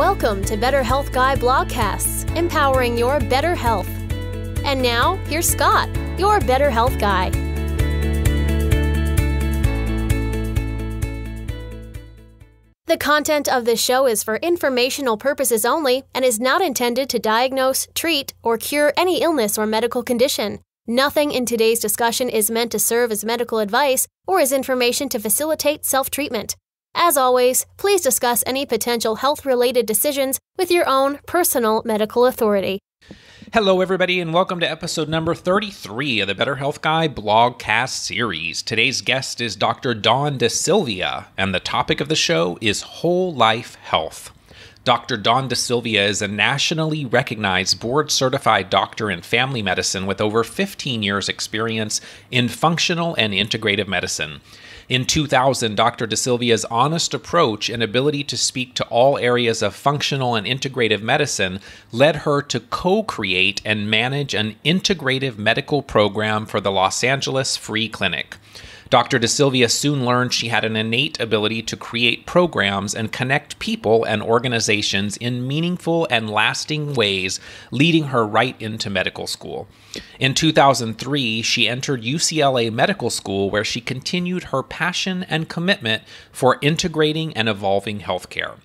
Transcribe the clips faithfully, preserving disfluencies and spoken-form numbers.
Welcome to Better Health Guy Blogcasts, empowering your better health. And now, here's Scott, your Better Health Guy. The content of this show is for informational purposes only and is not intended to diagnose, treat, or cure any illness or medical condition. Nothing in today's discussion is meant to serve as medical advice or as information to facilitate self-treatment. As always, please discuss any potential health-related decisions with your own personal medical authority. Hello, everybody, and welcome to episode number thirty-three of the Better Health Guy blogcast series. Today's guest is Doctor Dawn DeSylvia, and the topic of the show is whole life health. Doctor Dawn DeSylvia is a nationally recognized board-certified doctor in family medicine with over fifteen years' experience in functional and integrative medicine. In two thousand, Doctor DeSylvia's honest approach and ability to speak to all areas of functional and integrative medicine led her to co-create and manage an integrative medical program for the Los Angeles Free Clinic. Doctor DeSylvia soon learned she had an innate ability to create programs and connect people and organizations in meaningful and lasting ways, leading her right into medical school. In two thousand three, she entered U C L A Medical School, where she continued her passion and commitment for integrating and evolving healthcare.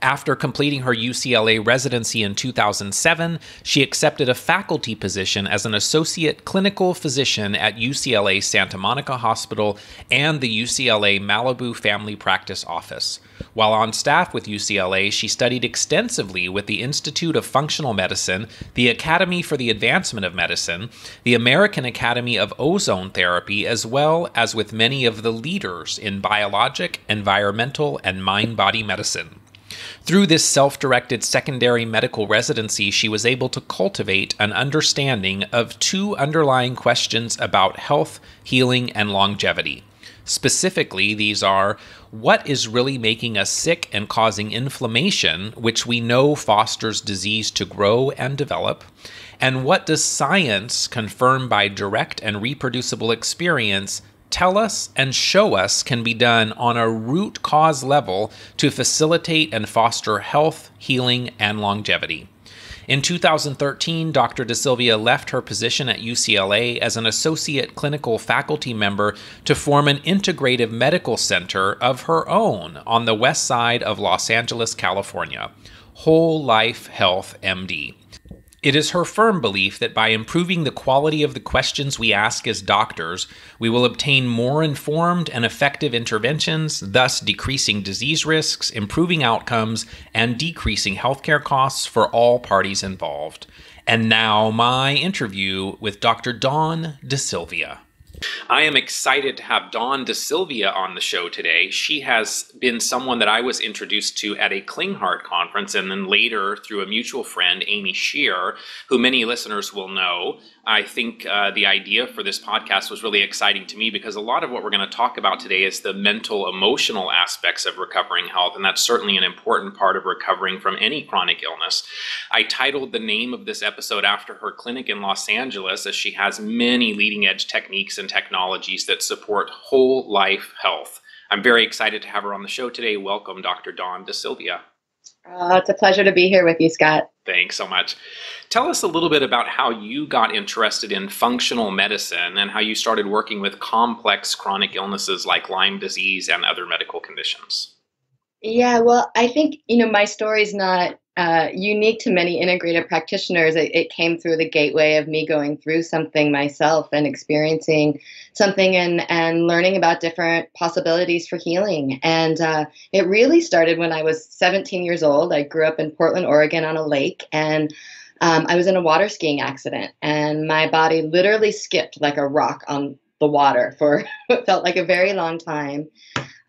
After completing her U C L A residency in two thousand seven, she accepted a faculty position as an associate clinical physician at U C L A Santa Monica Hospital and the U C L A Malibu Family Practice Office. While on staff with U C L A, she studied extensively with the Institute of Functional Medicine, the Academy for the Advancement of Medicine, the American Academy of Ozone Therapy, as well as with many of the leaders in biologic, environmental, and mind-body medicine. Through this self-directed secondary medical residency, she was able to cultivate an understanding of two underlying questions about health, healing, and longevity. Specifically, these are, what is really making us sick and causing inflammation, which we know fosters disease to grow and develop, and what does science, confirmed by direct and reproducible experience, tell us and show us can be done on a root cause level to facilitate and foster health, healing, and longevity. In two thousand thirteen, Doctor DeSylvia left her position at U C L A as an associate clinical faculty member to form an integrative medical center of her own on the west side of Los Angeles, California, Whole Life Health M D. It is her firm belief that by improving the quality of the questions we ask as doctors, we will obtain more informed and effective interventions, thus decreasing disease risks, improving outcomes, and decreasing healthcare costs for all parties involved. And now, my interview with Doctor Dawn DeSylvia. I am excited to have Dawn DeSylvia on the show today. She has been someone that I was introduced to at a Klinghardt conference, and then later through a mutual friend, Amy Shear, who many listeners will know. I think uh, the idea for this podcast was really exciting to me, because a lot of what we're going to talk about today is the mental, emotional aspects of recovering health, and that's certainly an important part of recovering from any chronic illness. I titled the name of this episode after her clinic in Los Angeles, as she has many leading-edge techniques and technologies that support whole life health. I'm very excited to have her on the show today. Welcome, Doctor Dawn DeSylvia. Oh, it's a pleasure to be here with you, Scott. Thanks so much. Tell us a little bit about how you got interested in functional medicine and how you started working with complex chronic illnesses like Lyme disease and other medical conditions. Yeah, well, I think, you know, my story's not uh, unique to many integrative practitioners. It, it came through the gateway of me going through something myself and experiencing something and, and learning about different possibilities for healing. And uh, it really started when I was seventeen years old. I grew up in Portland, Oregon on a lake, and um, I was in a water skiing accident, and my body literally skipped like a rock on the water for what felt like a very long time.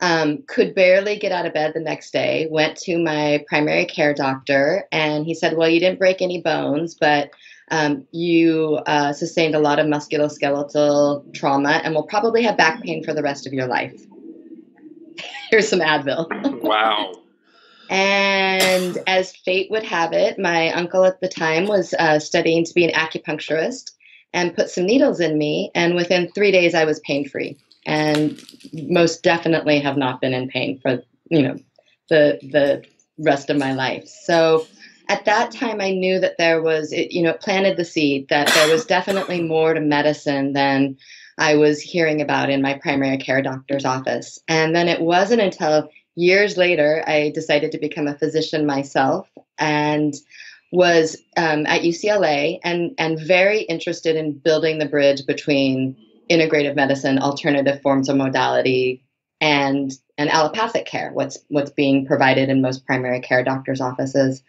Um, could barely get out of bed the next day, went to my primary care doctor, and he said, well, you didn't break any bones, but um, you uh, sustained a lot of musculoskeletal trauma and will probably have back pain for the rest of your life. Here's some Advil. Wow. And as fate would have it, my uncle at the time was uh, studying to be an acupuncturist and put some needles in me, and within three days I was pain-free. And most definitely have not been in pain for, you know, the the rest of my life. So at that time, I knew that there was, it, you know, it planted the seed that there was definitely more to medicine than I was hearing about in my primary care doctor's office. And then it wasn't until years later, I decided to become a physician myself and was um, at U C L A and, and very interested in building the bridge between integrative medicine, alternative forms of modality, and, and allopathic care, what's, what's being provided in most primary care doctor's offices.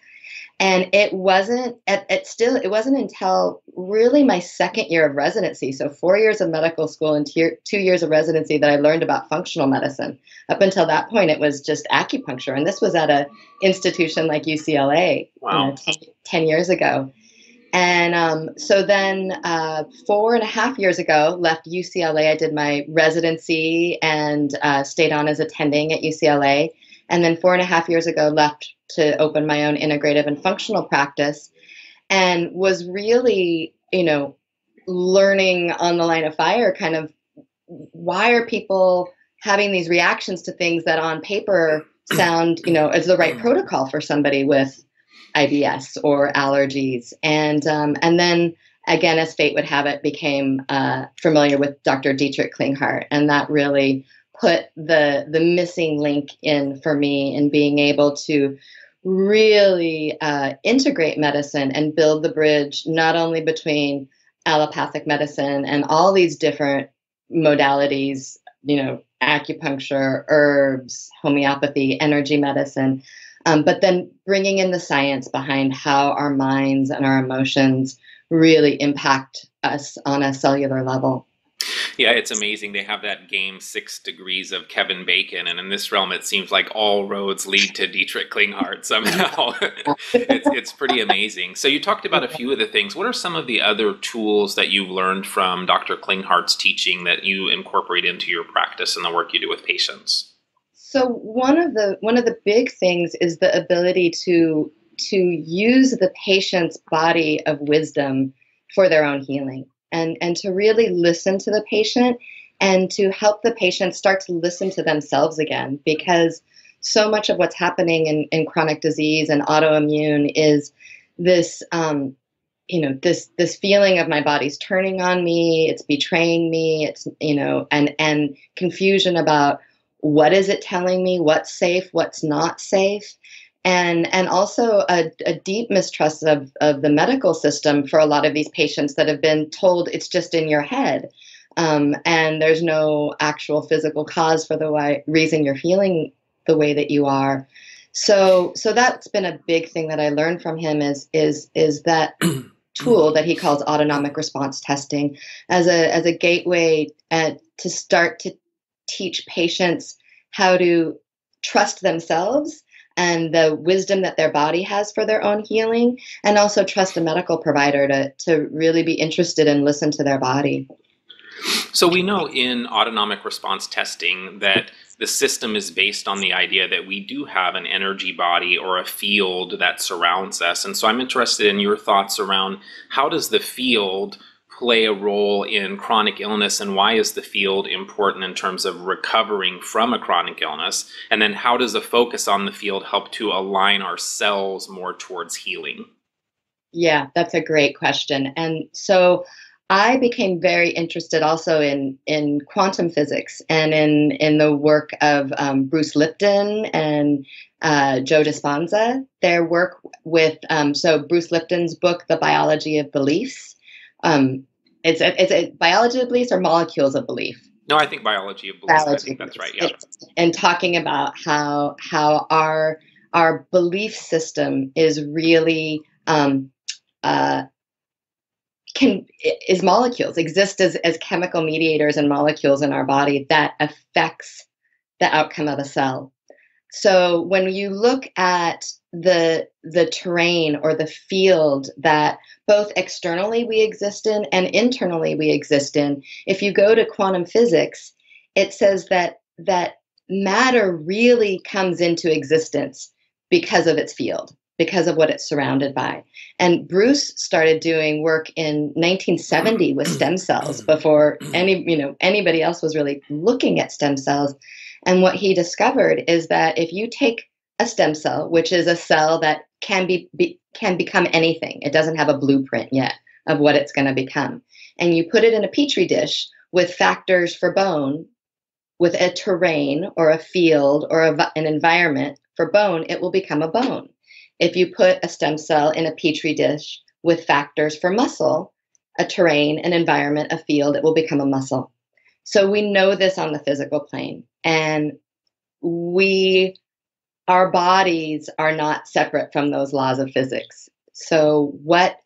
And it wasn't, it, it still, it wasn't until really my second year of residency, so four years of medical school and two years of residency, that I learned about functional medicine. Up until that point, it was just acupuncture. And this was at an institution like U C L A, wow. you know, ten, ten years ago. And um, so then uh, four and a half years ago, left U C L A. I did my residency and uh, stayed on as attending at U C L A. And then four and a half years ago, left to open my own integrative and functional practice, and was really, you know, learning on the line of fire, kind of, why are people having these reactions to things that on paper sound, you know, as the right protocol for somebody with I B S or allergies. And, um, and then again, as fate would have it, became uh, familiar with Doctor Dietrich Klinghardt, and that really put the the missing link in for me in being able to really uh, integrate medicine and build the bridge, not only between allopathic medicine and all these different modalities, you know, acupuncture, herbs, homeopathy, energy medicine, um, but then bringing in the science behind how our minds and our emotions really impact us on a cellular level. Yeah, it's amazing. They have that game, Six Degrees of Kevin Bacon. And in this realm, it seems like all roads lead to Dietrich Klinghardt somehow. it's, it's pretty amazing. So you talked about a few of the things. What are some of the other tools that you've learned from Doctor Klinghardt's teaching that you incorporate into your practice and the work you do with patients? So one of the one of the big things is the ability to to use the patient's body of wisdom for their own healing. And, and to really listen to the patient and to help the patient start to listen to themselves again, because so much of what's happening in, in chronic disease and autoimmune is this, um, you know, this this feeling of my body's turning on me, it's betraying me, it's, you know, and, and confusion about what is it telling me, what's safe, what's not safe. And and also a, a deep mistrust of, of the medical system for a lot of these patients that have been told it's just in your head, um, and there's no actual physical cause for the why, reason you're feeling the way that you are. So so that's been a big thing that I learned from him is is is that tool that he calls autonomic response testing as a as a gateway uh, to start to teach patients how to trust themselves and the wisdom that their body has for their own healing, and also trust a medical provider to, to really be interested and listen to their body. So we know in autonomic response testing that the system is based on the idea that we do have an energy body or a field that surrounds us. And so I'm interested in your thoughts around how does the field play a role in chronic illness, and why is the field important in terms of recovering from a chronic illness? And then how does a focus on the field help to align ourselves more towards healing? Yeah, that's a great question. And so I became very interested also in, in quantum physics and in, in the work of um, Bruce Lipton and uh, Joe Dispenza, their work with, um, so Bruce Lipton's book, The Biology of Beliefs. Um, it's a, it's a biology of beliefs or molecules of belief. No, I think biology of beliefs. Biology I think that's right. Yeah. And talking about how how our our belief system is really um, uh, can is molecules exist as as chemical mediators and molecules in our body that affects the outcome of a cell. So when you look at the the terrain or the field that both externally we exist in and internally we exist in, if you go to quantum physics, it says that that matter really comes into existence because of its field, because of what it's surrounded by. And Bruce started doing work in nineteen seventy with stem cells before any you know anybody else was really looking at stem cells. And what he discovered is that if you take a stem cell, which is a cell that can be, be can become anything. It doesn't have a blueprint yet of what it's going to become. And you put it in a petri dish with factors for bone, with a terrain or a field or a, an environment for bone, it will become a bone. If you put a stem cell in a petri dish with factors for muscle, a terrain, an environment, a field, it will become a muscle. So we know this on the physical plane. And we, our bodies are not separate from those laws of physics. So what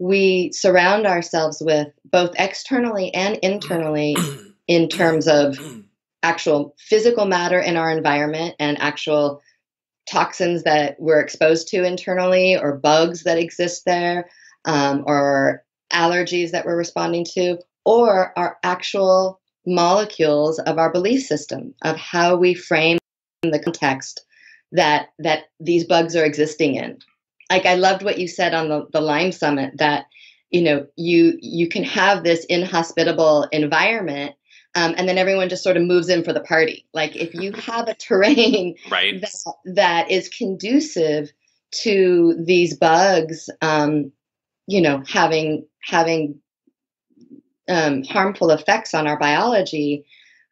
we surround ourselves with, both externally and internally, in terms of actual physical matter in our environment and actual toxins that we're exposed to internally, or bugs that exist there, um, or allergies that we're responding to, or our actual molecules of our belief system, of how we frame the context that that these bugs are existing in. Like, I loved what you said on the, the Lyme Summit, that, you know, you you can have this inhospitable environment, um, and then everyone just sort of moves in for the party. Like, if you have a terrain right. that, that is conducive to these bugs, um, you know, having having um, harmful effects on our biology,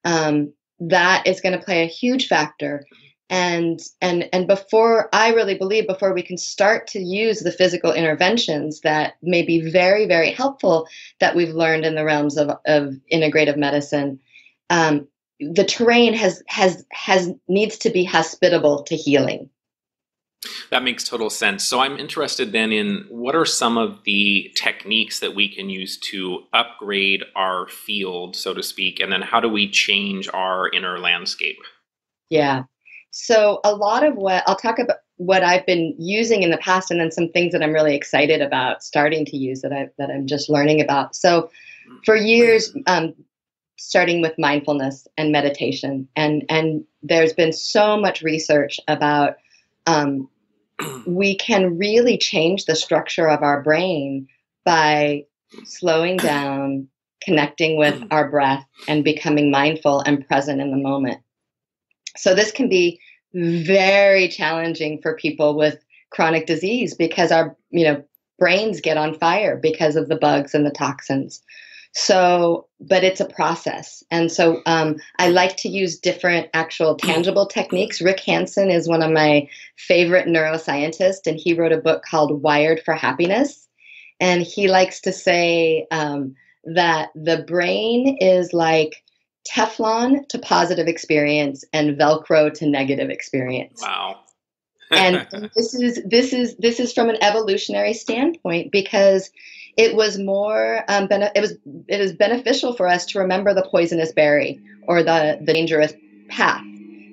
um, that is going to play a huge factor. And, and, and before, I really believe before we can start to use the physical interventions that may be very, very helpful that we've learned in the realms of, of integrative medicine, um, the terrain has, has, has, needs to be hospitable to healing. That makes total sense. So I'm interested then in what are some of the techniques that we can use to upgrade our field, so to speak, and then how do we change our inner landscape? Yeah. So a lot of what I'll talk about, what I've been using in the past, and then some things that I'm really excited about starting to use that I that I'm just learning about. So for years, um, starting with mindfulness and meditation, and and there's been so much research about um, we can really change the structure of our brain by slowing down, connecting with our breath, and becoming mindful and present in the moment. So this can be very challenging for people with chronic disease, because our, you know, brains get on fire because of the bugs and the toxins. So, but it's a process. And so um, I like to use different actual tangible techniques. Rick Hanson is one of my favorite neuroscientists, and he wrote a book called Wired for Happiness. And he likes to say um, that the brain is like Teflon to positive experience and Velcro to negative experience. Wow. And this is, this is, this is from an evolutionary standpoint, because it was more, um, it was, it is beneficial for us to remember the poisonous berry or the, the dangerous path.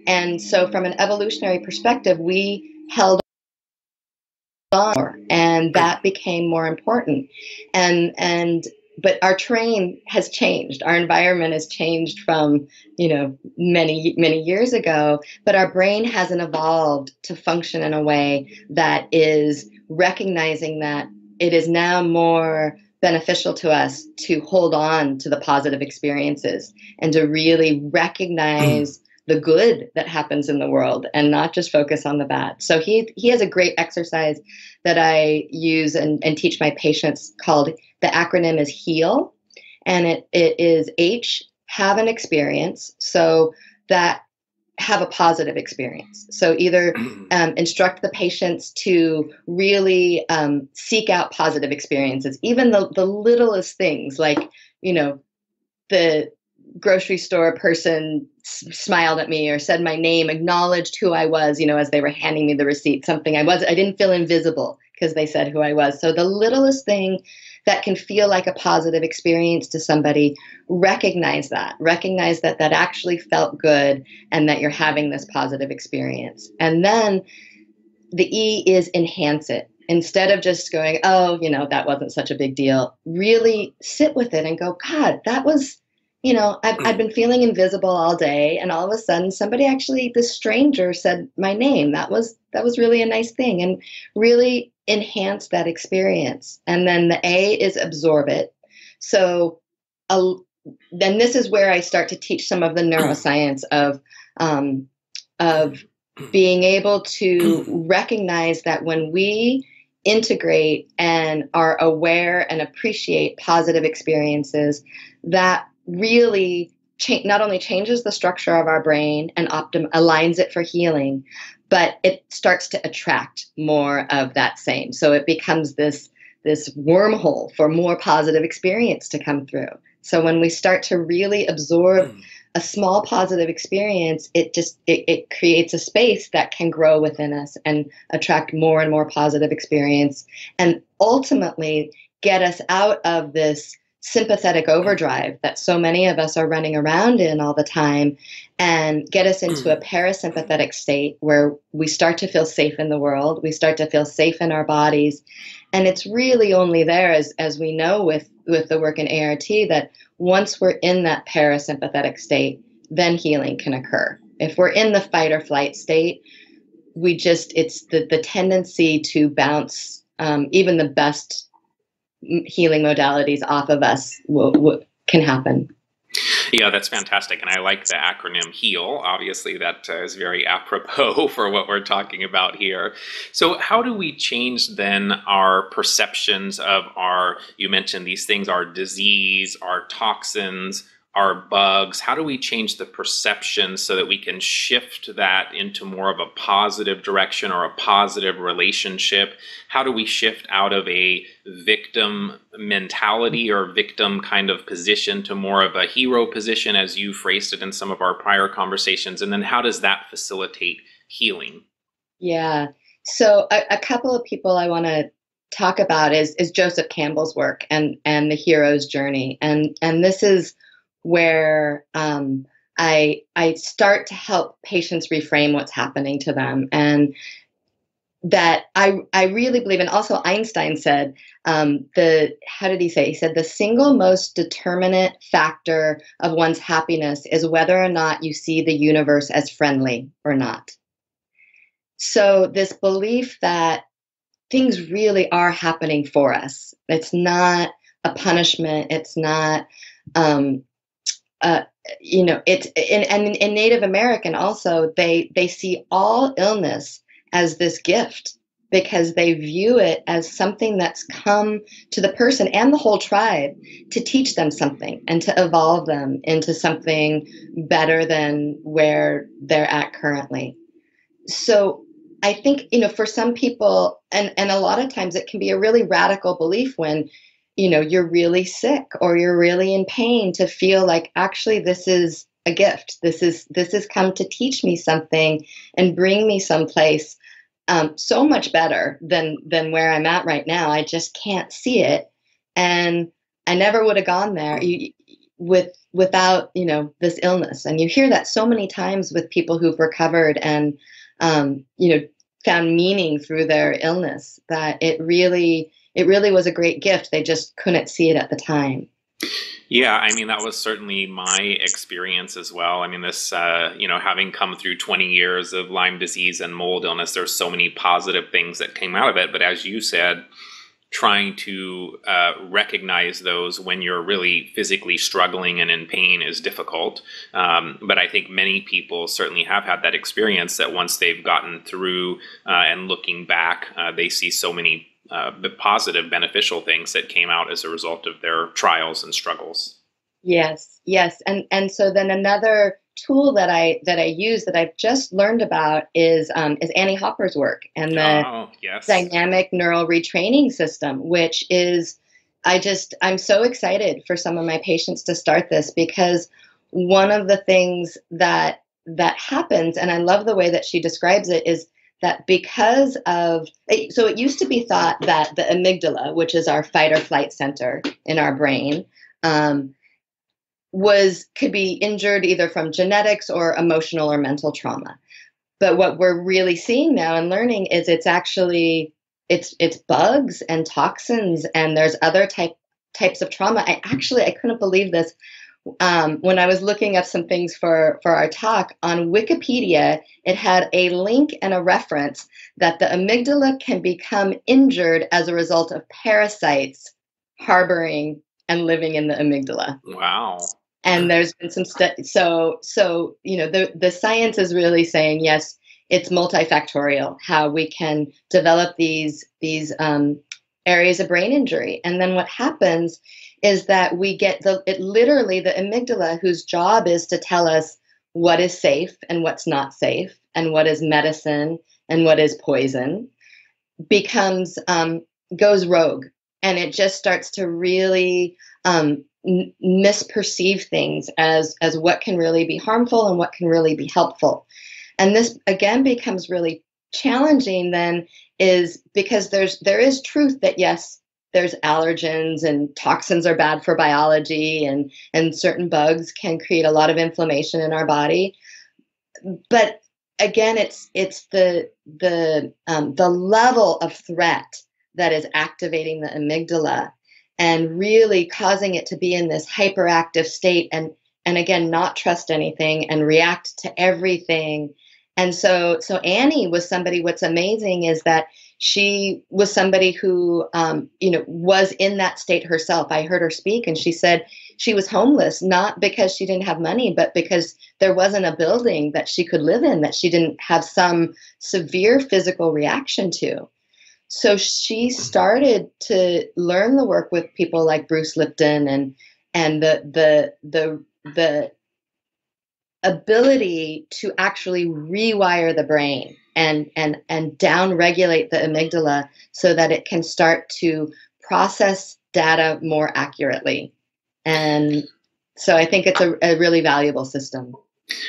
And so from an evolutionary perspective, we held on more, and that became more important. And, and, But our terrain has changed. Our environment has changed from, you know, many, many years ago, but our brain hasn't evolved to function in a way that is recognizing that it is now more beneficial to us to hold on to the positive experiences and to really recognize the good that happens in the world and not just focus on the bad. So he, he has a great exercise that I use and, and teach my patients called, the acronym is HEAL, and it, it is H, have an experience. So that, have a positive experience. So either um, instruct the patients to really um, seek out positive experiences, even the, the littlest things, like, you know, the grocery store person smiled at me or said my name, acknowledged who I was, you know, as they were handing me the receipt, something I was, I didn't feel invisible because they said who I was. So the littlest thing that can feel like a positive experience to somebody, recognize that, recognize that that actually felt good and that you're having this positive experience. And then the E is enhance it. Instead of just going, oh, you know, that wasn't such a big deal, really sit with it and go, God, that was, you know, I've, I've been feeling invisible all day, and all of a sudden somebody actually, this stranger said my name. That was, that was really a nice thing, and really enhance that experience. And then the A is absorb it. So uh, then this is where I start to teach some of the neuroscience of, um, of being able to recognize that when we integrate and are aware and appreciate positive experiences, that really cha- not only changes the structure of our brain and optim- aligns it for healing, but it starts to attract more of that same. So it becomes this, this wormhole for more positive experience to come through. So when we start to really absorb mm. a small positive experience, it just it, it creates a space that can grow within us and attract more and more positive experience, and ultimately get us out of this sympathetic overdrive that so many of us are running around in all the time, and get us into a parasympathetic state where we start to feel safe in the world, we start to feel safe in our bodies. And it's really only there, as as we know with with the work in A R T, that once we're in that parasympathetic state, then healing can occur. If we're in the fight or flight state, we just, it's the, the tendency to bounce um, even the best healing modalities off of us will, will, can happen. Yeah, that's fantastic. And I like the acronym HEAL. Obviously, that uh, is very apropos for what we're talking about here. So how do we change then our perceptions of our, you mentioned these things, our disease, our toxins, our bugs? How do we change the perception so that we can shift that into more of a positive direction or a positive relationship? How do we shift out of a victim mentality or victim kind of position to more of a hero position, as you phrased it in some of our prior conversations? And then how does that facilitate healing? Yeah. So a, a couple of people I want to talk about is, is Joseph Campbell's work and, and the hero's journey. And, and this is where um, I I start to help patients reframe what's happening to them, and that I I really believe. And also Einstein said um, the how did he say? He said the single most determinant factor of one's happiness is whether or not you see the universe as friendly or not. So this belief that things really are happening for us. It's not a punishment. It's not um, Uh, you know, it's in, and in Native American also, they they see all illness as this gift, because they view it as something that's come to the person and the whole tribe to teach them something and to evolve them into something better than where they're at currently. So I think, you know, for some people, and, and a lot of times it can be a really radical belief when, you know, you're really sick or you're really in pain, to feel like, actually, this is a gift. This is, this has come to teach me something and bring me someplace um, so much better than, than where I'm at right now. I just can't see it. And I never would have gone there you, with, without, you know, this illness. And you hear that so many times with people who've recovered and, um, you know, found meaning through their illness, that it really, It really was a great gift. They just couldn't see it at the time. Yeah, I mean, that was certainly my experience as well. I mean, this, uh, you know, having come through twenty years of Lyme disease and mold illness, there's so many positive things that came out of it. But as you said, trying to uh, recognize those when you're really physically struggling and in pain is difficult. Um, but I think many people certainly have had that experience, that once they've gotten through uh, and looking back, uh, they see so many Uh, but positive, beneficial things that came out as a result of their trials and struggles. Yes, yes. And and so then another tool that I that I use that I've just learned about is um, is Annie Hopper's work and the oh, yes. Dynamic Neural Retraining System, which is, I just, I'm so excited for some of my patients to start this, because one of the things that that happens, and I love the way that she describes it, is that because of, so it used to be thought that the amygdala, which is our fight or flight center in our brain, um, was, could be injured either from genetics or emotional or mental trauma. But what we're really seeing now and learning is it's actually, it's it's bugs and toxins, and there's other type types of trauma. I actually, I couldn't believe this. Um, when I was looking up some things for, for our talk on Wikipedia, it had a link and a reference that the amygdala can become injured as a result of parasites harboring and living in the amygdala. Wow. And there's been some stuff. So, so, you know, the, the science is really saying, yes, it's multifactorial, how we can develop these, these um, areas of brain injury. And then what happens is that we get the, it literally the amygdala, whose job is to tell us what is safe and what's not safe, and what is medicine and what is poison, becomes, um, goes rogue. And it just starts to really um, n- misperceive things as, as what can really be harmful and what can really be helpful. And this, again, becomes really challenging then, is because there's, there is truth that, yes, there's allergens and toxins are bad for biology, and, and certain bugs can create a lot of inflammation in our body. But again, it's, it's the, the, um, the level of threat that is activating the amygdala and really causing it to be in this hyperactive state, and, and again, not trust anything and react to everything. And so, so Annie was somebody, what's amazing is that she was somebody who, um, you know, was in that state herself. I heard her speak, and she said she was homeless, not because she didn't have money, but because there wasn't a building that she could live in that she didn't have some severe physical reaction to. So she started to learn the work with people like Bruce Lipton, and and the the the the ability to actually rewire the brain and and and down-regulate the amygdala so that it can start to process data more accurately. And so I think it's a, a really valuable system.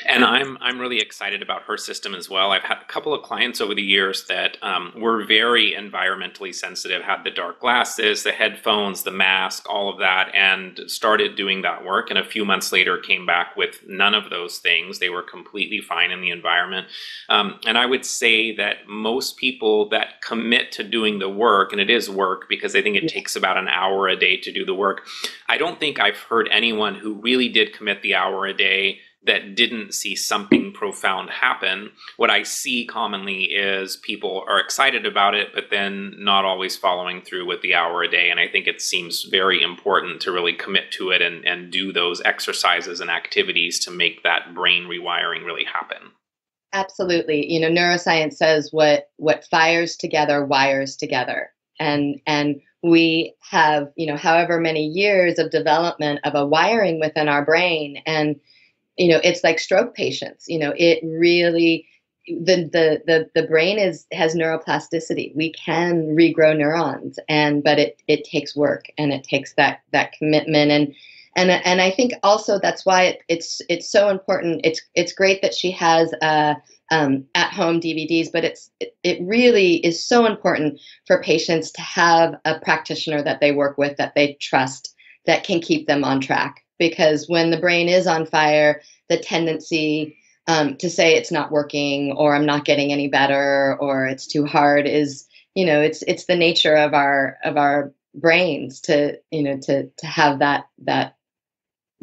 And I'm I'm really excited about her system as well. I've had a couple of clients over the years that um, were very environmentally sensitive, had the dark glasses, the headphones, the mask, all of that, and started doing that work. And a few months later came back with none of those things. They were completely fine in the environment. Um, and I would say that most people that commit to doing the work, and it is work because I think it takes about an hour a day to do the work. I don't think I've heard anyone who really did commit the hour a day that didn't see something profound happen. What I see commonly is people are excited about it, but then not always following through with the hour a day. And I think it seems very important to really commit to it and, and do those exercises and activities to make that brain rewiring really happen. Absolutely. You know, neuroscience says what, what fires together wires together. And, and we have, you know, however many years of development of a wiring within our brain. And you know, it's like stroke patients, you know, it really, the, the, the, the brain is, has neuroplasticity. We can regrow neurons, and, but it, it takes work, and it takes that, that commitment. And, and, and I think also that's why it, it's, it's so important. It's, it's great that she has, uh, um, at home D V Ds, but it's, it, it really is so important for patients to have a practitioner that they work with, that they trust, that can keep them on track. Because when the brain is on fire, the tendency um, to say it's not working, or I'm not getting any better, or it's too hard is, you know, it's it's the nature of our of our brains to, you know, to to have that that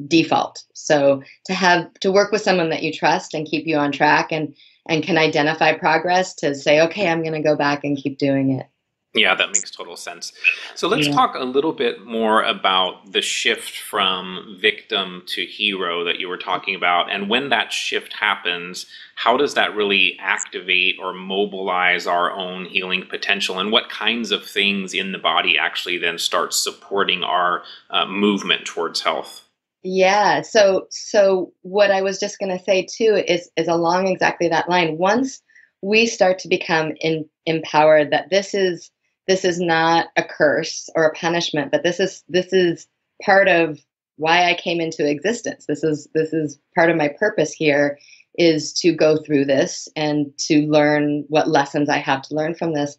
default. So to have to work with someone that you trust and keep you on track and and can identify progress to say, okay, I'm going to go back and keep doing it. Yeah, that makes total sense. So let's yeah. talk a little bit more about the shift from victim to hero that you were talking about. And when that shift happens, how does that really activate or mobilize our own healing potential? And what kinds of things in the body actually then start supporting our uh, movement towards health? Yeah, so so what I was just going to say, too, is, is along exactly that line. Once we start to become in, empowered that this is This is not a curse or a punishment, but this is this is part of why I came into existence. This is this is part of my purpose here, is to go through this and to learn what lessons I have to learn from this.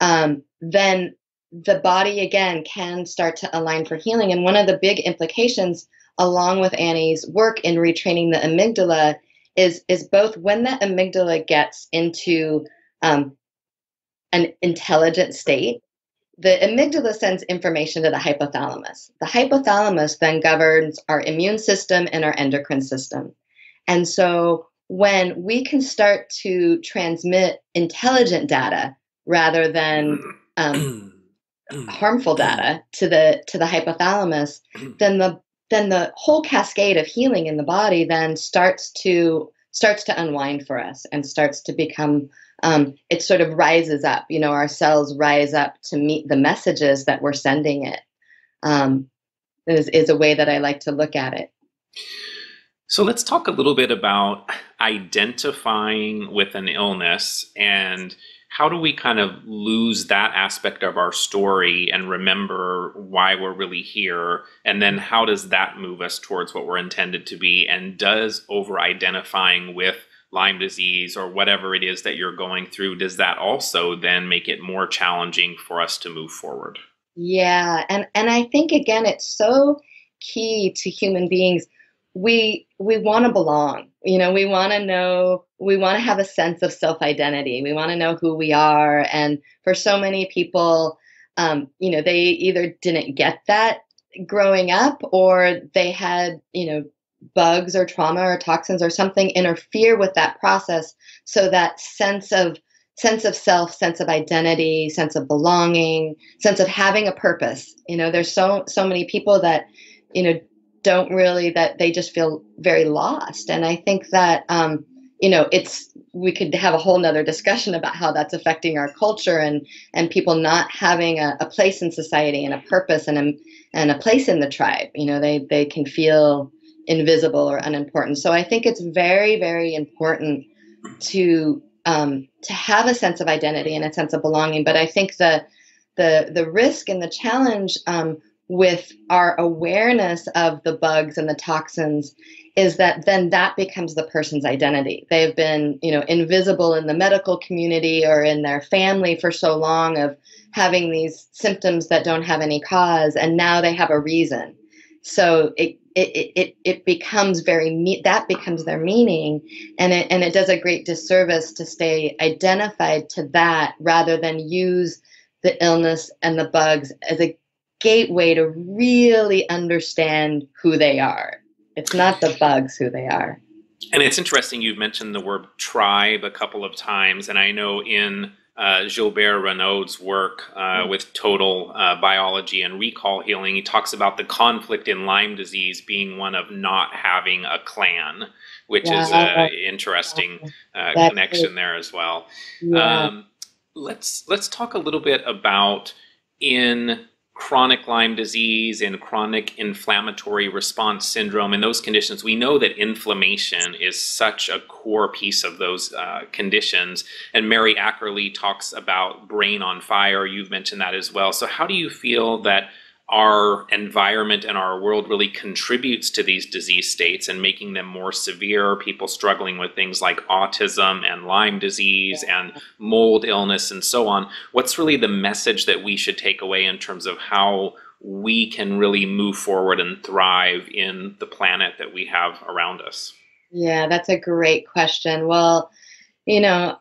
Um, then the body again can start to align for healing. And one of the big implications, along with Annie's work in retraining the amygdala, is is both when the amygdala gets into um, an intelligent state, the amygdala sends information to the hypothalamus. The hypothalamus then governs our immune system and our endocrine system. And so when we can start to transmit intelligent data rather than um, harmful data to the to the hypothalamus, then the then the whole cascade of healing in the body then starts to starts to unwind for us and starts to become, um, it sort of rises up, you know, our cells rise up to meet the messages that we're sending it, um, is, is a way that I like to look at it. So let's talk a little bit about identifying with an illness, and how do we kind of lose that aspect of our story and remember why we're really here? And then how does that move us towards what we're intended to be? And does over-identifying with Lyme disease or whatever it is that you're going through, does that also then make it more challenging for us to move forward? Yeah. And, and I think, again, it's so key to human beings. We, we want to belong, you know, we want to know, we want to have a sense of self-identity. We want to know who we are. And for so many people, um, you know, they either didn't get that growing up, or they had, you know, bugs or trauma or toxins or something interfere with that process. So that sense of sense of self, sense of identity, sense of belonging, sense of having a purpose. You know, there's so, so many people that, you know, don't really, that they just feel very lost. And I think that, um, you know, it's, we could have a whole nother discussion about how that's affecting our culture and, and people not having a, a place in society and a purpose and a, and a place in the tribe. You know, they, they can feel invisible or unimportant. So I think it's very, very important to, um, to have a sense of identity and a sense of belonging. But I think the, the, the risk and the challenge, um, with our awareness of the bugs and the toxins is that then that becomes the person's identity. They've been, you know, invisible in the medical community or in their family for so long of having these symptoms that don't have any cause, and now they have a reason. So it it it it becomes very me- that becomes their meaning, and it and it does a great disservice to stay identified to that rather than use the illness and the bugs as a gateway to really understand who they are. It's not the bugs who they are. And it's interesting you've mentioned the word tribe a couple of times, and I know in uh, Gilbert Renaud's work uh, with total uh, biology and recall healing, he talks about the conflict in Lyme disease being one of not having a clan, which yeah, is an interesting uh, connection it. there as well. Yeah. Um, let's let's talk a little bit about in chronic Lyme disease and chronic inflammatory response syndrome. In those conditions, we know that inflammation is such a core piece of those uh, conditions. And Mary Ackerley talks about brain on fire. You've mentioned that as well. So how do you feel that our environment and our world really contributes to these disease states and making them more severe, people struggling with things like autism and Lyme disease and mold illness and so on? What's really the message that we should take away in terms of how we can really move forward and thrive in the planet that we have around us? Yeah, that's a great question. Well, you know,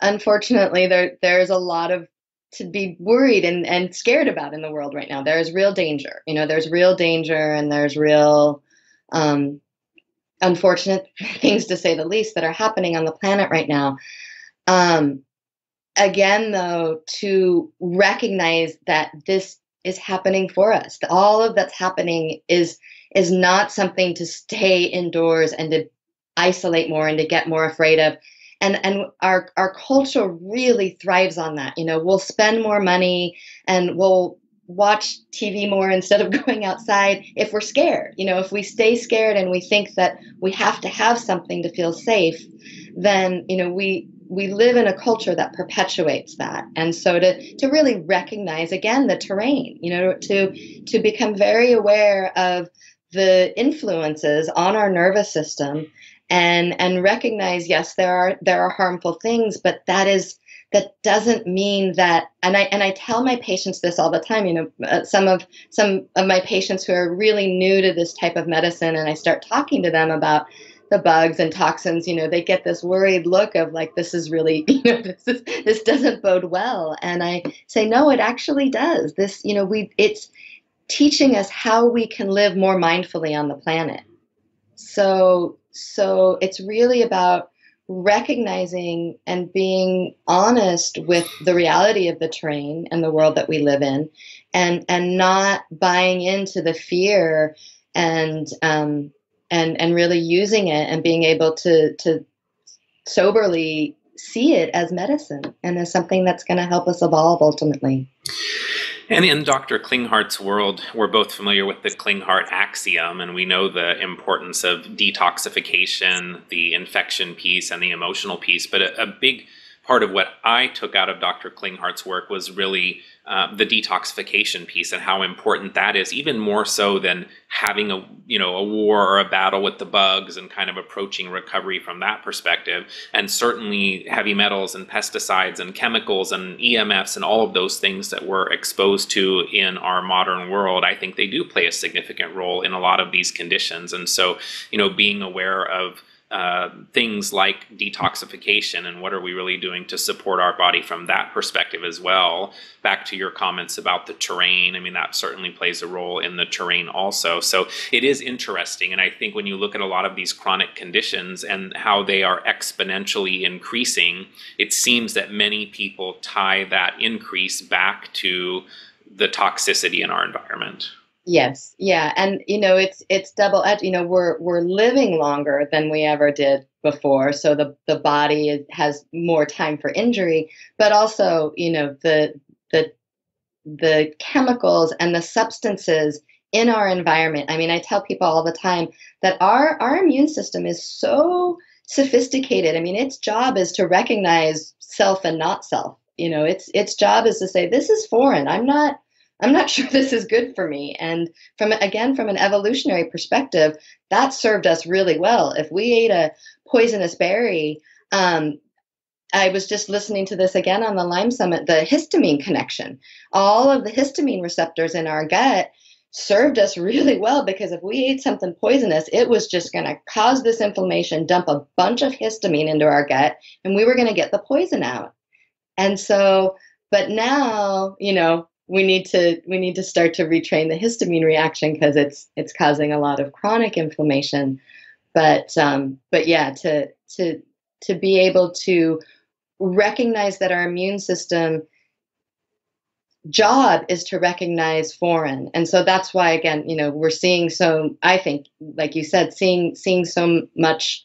unfortunately, there there's a lot of to be worried and, and scared about in the world right now. There is real danger, you know, there's real danger and there's real um, unfortunate things, to say the least, that are happening on the planet right now. Um, again, though, to recognize that this is happening for us, all of that's happening is, is not something to stay indoors and to isolate more and to get more afraid of. And, and our, our culture really thrives on that. You know, we'll spend more money and we'll watch T V more instead of going outside if we're scared. You know, if we stay scared and we think that we have to have something to feel safe, then, you know, we, we live in a culture that perpetuates that. And so to, to really recognize, again, the terrain, you know, to, to become very aware of the influences on our nervous system. And, and recognize, yes, there are, there are harmful things, but that is, that doesn't mean that, and I, and I tell my patients this all the time, you know, uh, some of, some of my patients who are really new to this type of medicine, and I start talking to them about the bugs and toxins, you know, they get this worried look of like, this is really, you know, this is, this doesn't bode well. And I say, no, it actually does. This, you know, we, it's teaching us how we can live more mindfully on the planet. So, So it's really about recognizing and being honest with the reality of the terrain and the world that we live in, and, and not buying into the fear and, um, and and really using it and being able to to soberly see it as medicine and as something that's going to help us evolve ultimately. And in Doctor Klinghardt's world, we're both familiar with the Klinghardt axiom, and we know the importance of detoxification, the infection piece, and the emotional piece. But a, a big part of what I took out of Doctor Klinghart's work was really uh, the detoxification piece and how important that is, even more so than having a, you know, a war or a battle with the bugs and kind of approaching recovery from that perspective. And certainly heavy metals and pesticides and chemicals and E M Fs and all of those things that we're exposed to in our modern world, I think they do play a significant role in a lot of these conditions. And so, you know, being aware of Uh, things like detoxification and what are we really doing to support our body from that perspective as well. Back to your comments about the terrain, I mean, that certainly plays a role in the terrain also. So it is interesting, and I think when you look at a lot of these chronic conditions and how they are exponentially increasing, it seems that many people tie that increase back to the toxicity in our environment. Yes. Yeah. And, you know, it's, it's double edged. You know, we're, we're living longer than we ever did before. So the, the body is, has more time for injury, but also, you know, the, the, the chemicals and the substances in our environment. I mean, I tell people all the time that our, our immune system is so sophisticated. I mean, its job is to recognize self and not self. You know, its, its job is to say, this is foreign. I'm not, I'm not sure this is good for me. And from, again, from an evolutionary perspective, that served us really well. If we ate a poisonous berry, um, I was just listening to this again on the Lyme Summit, the histamine connection. All of the histamine receptors in our gut served us really well, because if we ate something poisonous, it was just going to cause this inflammation, dump a bunch of histamine into our gut, and we were going to get the poison out. And so, but now, you know, we need to we need to start to retrain the histamine reaction, because it's it's causing a lot of chronic inflammation. But um, but yeah, to to to be able to recognize that our immune system job is to recognize foreign, and so that's why, again, you know, we're seeing so I think, like you said, seeing seeing so much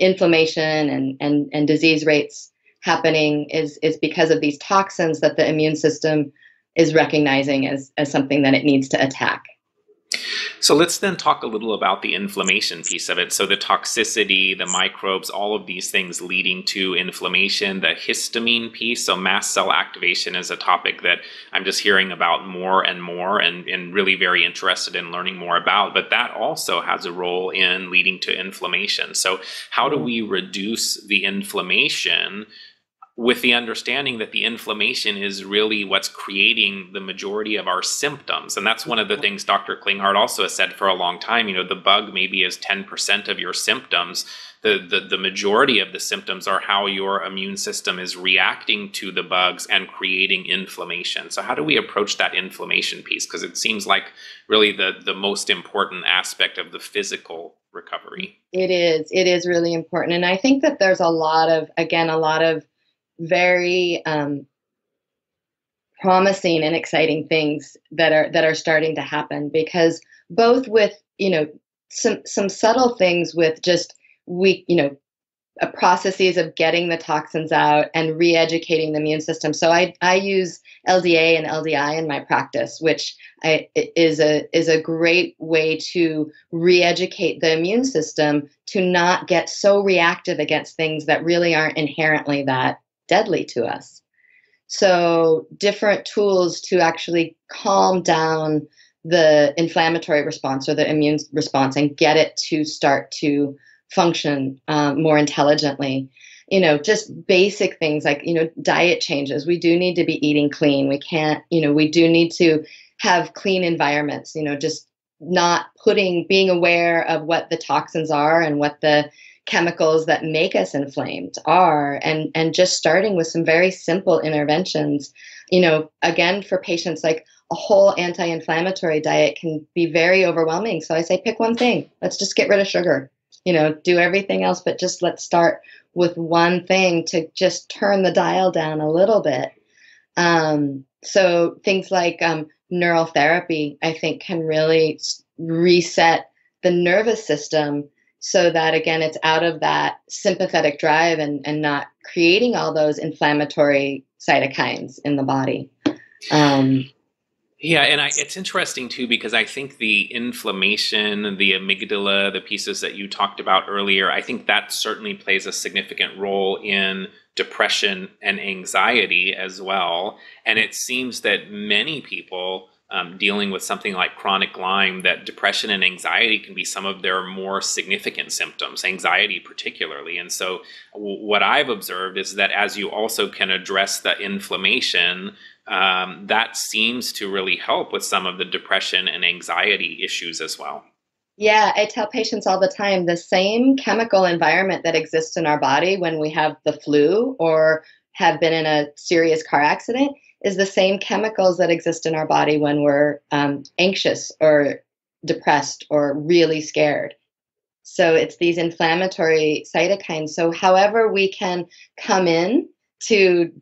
inflammation and and and disease rates happening is is because of these toxins that the immune system is recognizing as, as something that it needs to attack. So let's then talk a little about the inflammation piece of it. So the toxicity, the microbes, all of these things leading to inflammation, the histamine piece. So mast cell activation is a topic that I'm just hearing about more and more and, and really very interested in learning more about. But that also has a role in leading to inflammation. So how do we reduce the inflammation, with the understanding that the inflammation is really what's creating the majority of our symptoms? And that's one of the things Doctor Klinghardt also has said for a long time. You know, the bug maybe is ten percent of your symptoms. The, the, the majority of the symptoms are how your immune system is reacting to the bugs and creating inflammation. So how do we approach that inflammation piece? Because it seems like really the, the most important aspect of the physical recovery. It is. It is really important. And I think that there's a lot of, again, a lot of very um, promising and exciting things that are that are starting to happen, because both with, you know, some some subtle things with just we you know uh, processes of getting the toxins out and re-educating the immune system. So I I use L D A and L D I in my practice, which I, is a is a great way to re-educate the immune system to not get so reactive against things that really aren't inherently that deadly to us. So different tools to actually calm down the inflammatory response or the immune response and get it to start to function um, more intelligently. You know, just basic things like, you know, diet changes. We do need to be eating clean. We can't, you know, we do need to have clean environments, you know, just not putting, being aware of what the toxins are and what the chemicals that make us inflamed are, and and just starting with some very simple interventions. You know, again, for patients, like a whole anti-inflammatory diet can be very overwhelming. So I say, pick one thing. Let's just get rid of sugar. You know, do everything else, but just let's start with one thing to just turn the dial down a little bit. Um, so things like um, neural therapy, I think, can really reset the nervous system so that, again, it's out of that sympathetic drive and, and not creating all those inflammatory cytokines in the body. Um, yeah, and I, it's interesting, too, because I think the inflammation, the amygdala, the pieces that you talked about earlier, I think that certainly plays a significant role in depression and anxiety as well. And it seems that many people um, dealing with something like chronic Lyme, that depression and anxiety can be some of their more significant symptoms, anxiety particularly. And so w- what I've observed is that as you also can address the inflammation, um, that seems to really help with some of the depression and anxiety issues as well. Yeah, I tell patients all the time, the same chemical environment that exists in our body when we have the flu or have been in a serious car accident is the same chemicals that exist in our body when we're um, anxious or depressed or really scared. So it's these inflammatory cytokines. So however we can come in to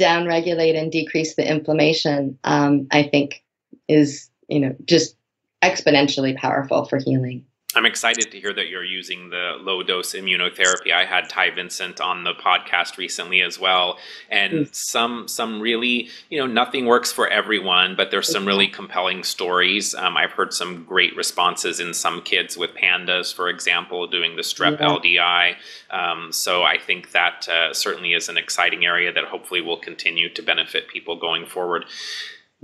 downregulate and decrease the inflammation, um, I think is, you know, just exponentially powerful for healing. I'm excited to hear that you're using the low-dose immunotherapy. I had Ty Vincent on the podcast recently as well, and mm-hmm. some some really, you know, nothing works for everyone, but there's some really compelling stories. Um, I've heard some great responses in some kids with PANDAS, for example, doing the strep yeah. L D I. Um, so I think that uh, certainly is an exciting area that hopefully will continue to benefit people going forward.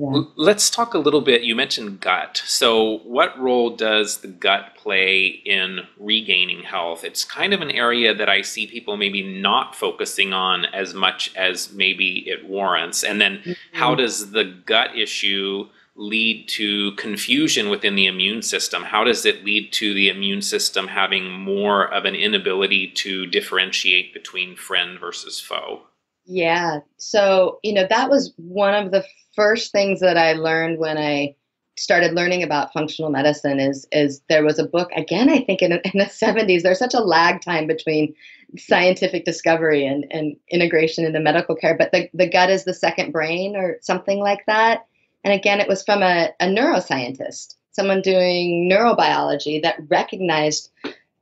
Yeah. Let's talk a little bit. You mentioned gut. So what role does the gut play in regaining health? It's kind of an area that I see people maybe not focusing on as much as maybe it warrants. And then mm-hmm. how does the gut issue lead to confusion within the immune system? How does it lead to the immune system having more of an inability to differentiate between friend versus foe? Yeah. So, you know, that was one of the first things that I learned when I started learning about functional medicine is, is there was a book, again, I think in, in the seventies, there's such a lag time between scientific discovery and, and integration into medical care, but the, the gut is the second brain or something like that. And again, it was from a, a neuroscientist, someone doing neurobiology that recognized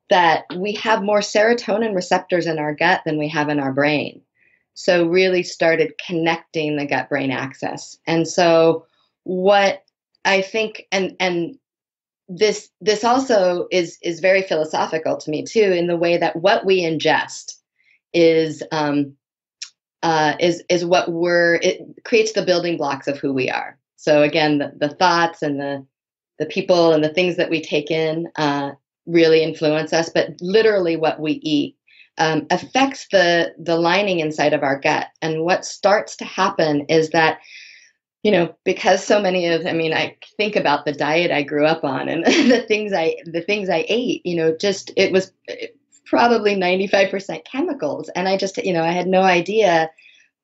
that we have more serotonin receptors in our gut than we have in our brain. So really started connecting the gut-brain axis. And so what I think, and and this this also is, is very philosophical to me too, in the way that what we ingest is um, uh, is is what we're, it creates the building blocks of who we are. So again, the, the thoughts and the, the people and the things that we take in uh, really influence us, but literally what we eat Um, affects the, the lining inside of our gut. And what starts to happen is that, you know, because so many of, I mean, I think about the diet I grew up on and the things I, the things I ate, you know, just, it was probably ninety-five percent chemicals. And I just, you know, I had no idea.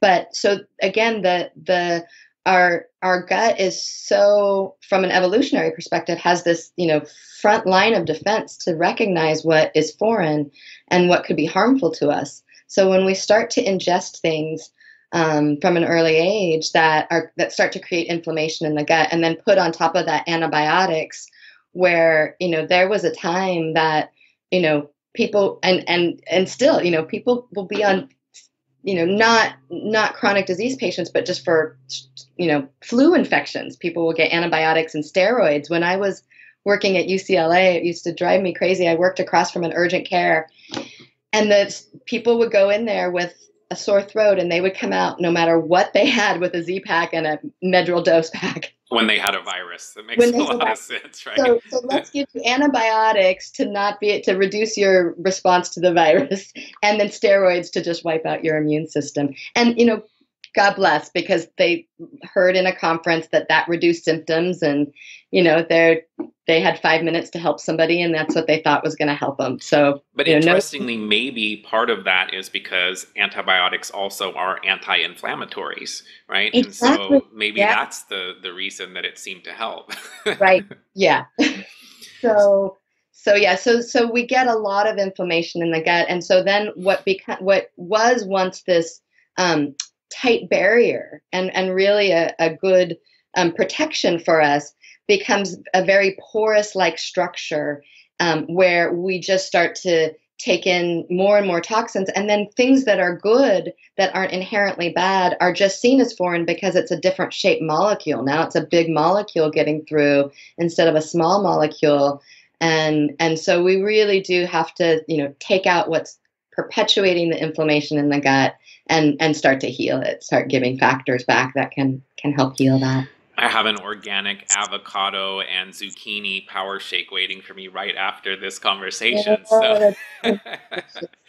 But so again, the, the, our, our gut is so, from an evolutionary perspective, has this, you know, front line of defense to recognize what is foreign and what could be harmful to us. So when we start to ingest things um, from an early age that are, that start to create inflammation in the gut and then put on top of that antibiotics where, you know, there was a time that, you know, people and, and, and still, you know, people will be on, you know, not, not chronic disease patients, but just for, you know, flu infections, people will get antibiotics and steroids. When I was working at U C L A, it used to drive me crazy. I worked across from an urgent care, and the people would go in there with a sore throat and they would come out no matter what they had with a Z-Pak and a Medril dose pack. When they had a virus. That makes a lot of sense, right? So, so let's give you antibiotics to not be to reduce your response to the virus, and then steroids to just wipe out your immune system. And, you know, God bless, because they heard in a conference that that reduced symptoms, and, you know, they're, they had five minutes to help somebody, and that's what they thought was going to help them. So, but you know, interestingly, no- maybe part of that is because antibiotics also are anti-inflammatories, right? Exactly. And so maybe yeah. that's the, the reason that it seemed to help. Right. Yeah. So, so yeah, so, so we get a lot of inflammation in the gut. And so then what beca- what was once this, um, tight barrier and, and really a, a good um, protection for us becomes a very porous like structure um, where we just start to take in more and more toxins, and then things that are good that aren't inherently bad are just seen as foreign because it's a different shaped molecule. Now it's a big molecule getting through instead of a small molecule. And and so we really do have to, you know, take out what's perpetuating the inflammation in the gut and and start to heal it, start giving factors back that can can help heal that. I have an organic avocado and zucchini power shake waiting for me right after this conversation. So,